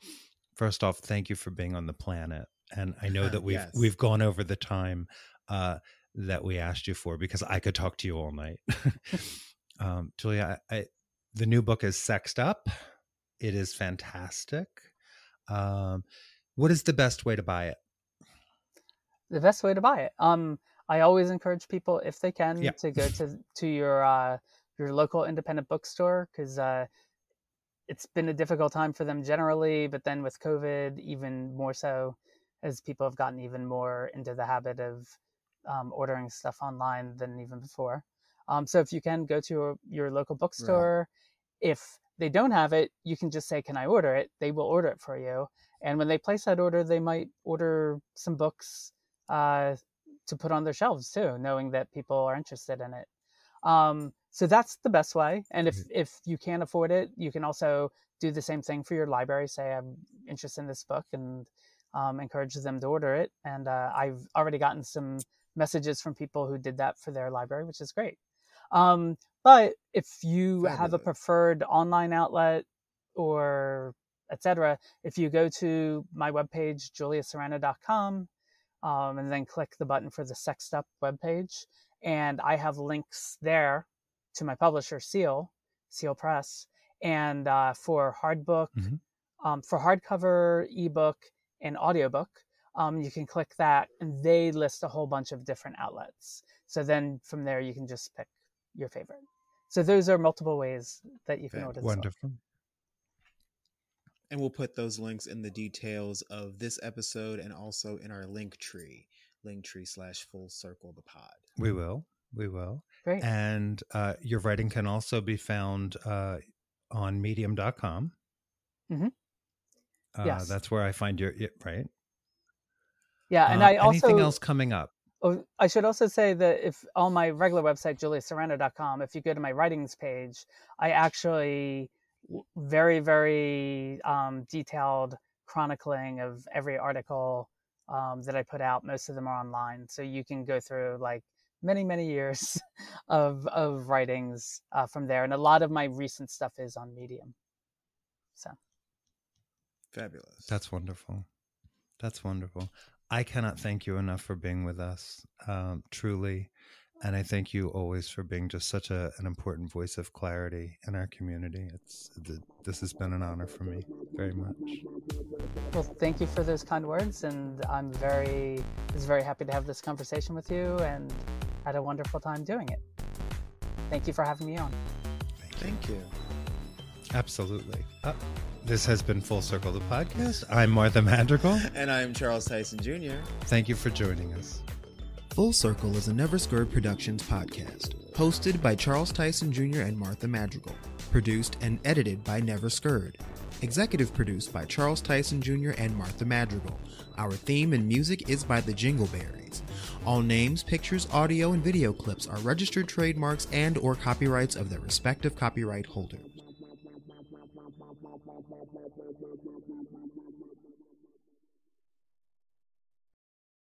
first off, thank you for being on the planet. And I know that we've yes. we've gone over the time uh, that we asked you for, because I could talk to you all night. um, Julia, I, I, the new book is Sexed Up. It is fantastic. Um, what is the best way to buy it? The best way to buy it. Um, I always encourage people, if they can, yeah. to go to to your uh, your local independent bookstore, because uh, it's been a difficult time for them generally, but then with COVID, even more so, as people have gotten even more into the habit of um, ordering stuff online than even before. Um, so if you can, go to a, your local bookstore. Right. If they don't have it, you can just say, "Can I order it?" They will order it for you. And when they place that order, they might order some books uh, to put on their shelves too, knowing that people are interested in it. Um, so that's the best way. And if, if you can't afford it, you can also do the same thing for your library. Say, "I'm interested in this book," and um, encourage them to order it. And uh, I've already gotten some messages from people who did that for their library, which is great. Um, but if you Fabulous. have a preferred online outlet or et cetera, if you go to my webpage, julia serano dot com, um, and then click the button for the Sexed Up webpage, and I have links there to my publisher, Seal, Seal Press, and uh, for hardbook, mm-hmm. um, for hardcover, ebook, and audiobook. Um, you can click that, and they list a whole bunch of different outlets. So then from there, you can just pick your favorite. So those are multiple ways that you can order this. Wonderful. Book. And we'll put those links in the details of this episode, and also in our link tree, link tree slash full circle the pod. We will. We will. Great. And uh, your writing can also be found uh, on medium dot com. Mm-hmm. Uh, yes. That's where I find your, right? Yeah. And uh, I also. Anything else coming up? Oh, I should also say that if on my regular website, julia serano dot com, if you go to my writings page, I actually very, very um, detailed chronicling of every article um, that I put out. Most of them are online. So you can go through like many, many years of, of writings uh, from there. And a lot of my recent stuff is on Medium. So. Fabulous. That's wonderful. That's wonderful. I cannot thank you enough for being with us, um, truly. And I thank you always for being just such a, an important voice of clarity in our community. It's the, this has been an honor for me, very much. Well, thank you for those kind words. And I'm very, was very happy to have this conversation with you, and had a wonderful time doing it. Thank you for having me on. Thank you. Thank you. Absolutely. Uh, this has been Full Circle the Podcast. I'm Martha Madrigal. And I'm Charles Tyson Junior Thank you for joining us. Full Circle is a Never Scurred Productions podcast, hosted by Charles Tyson Junior and Martha Madrigal, produced and edited by Never Scurred, executive produced by Charles Tyson Junior and Martha Madrigal. Our theme and music is by The Jingleberries. All names, pictures, audio, and video clips are registered trademarks and or copyrights of their respective copyright holder.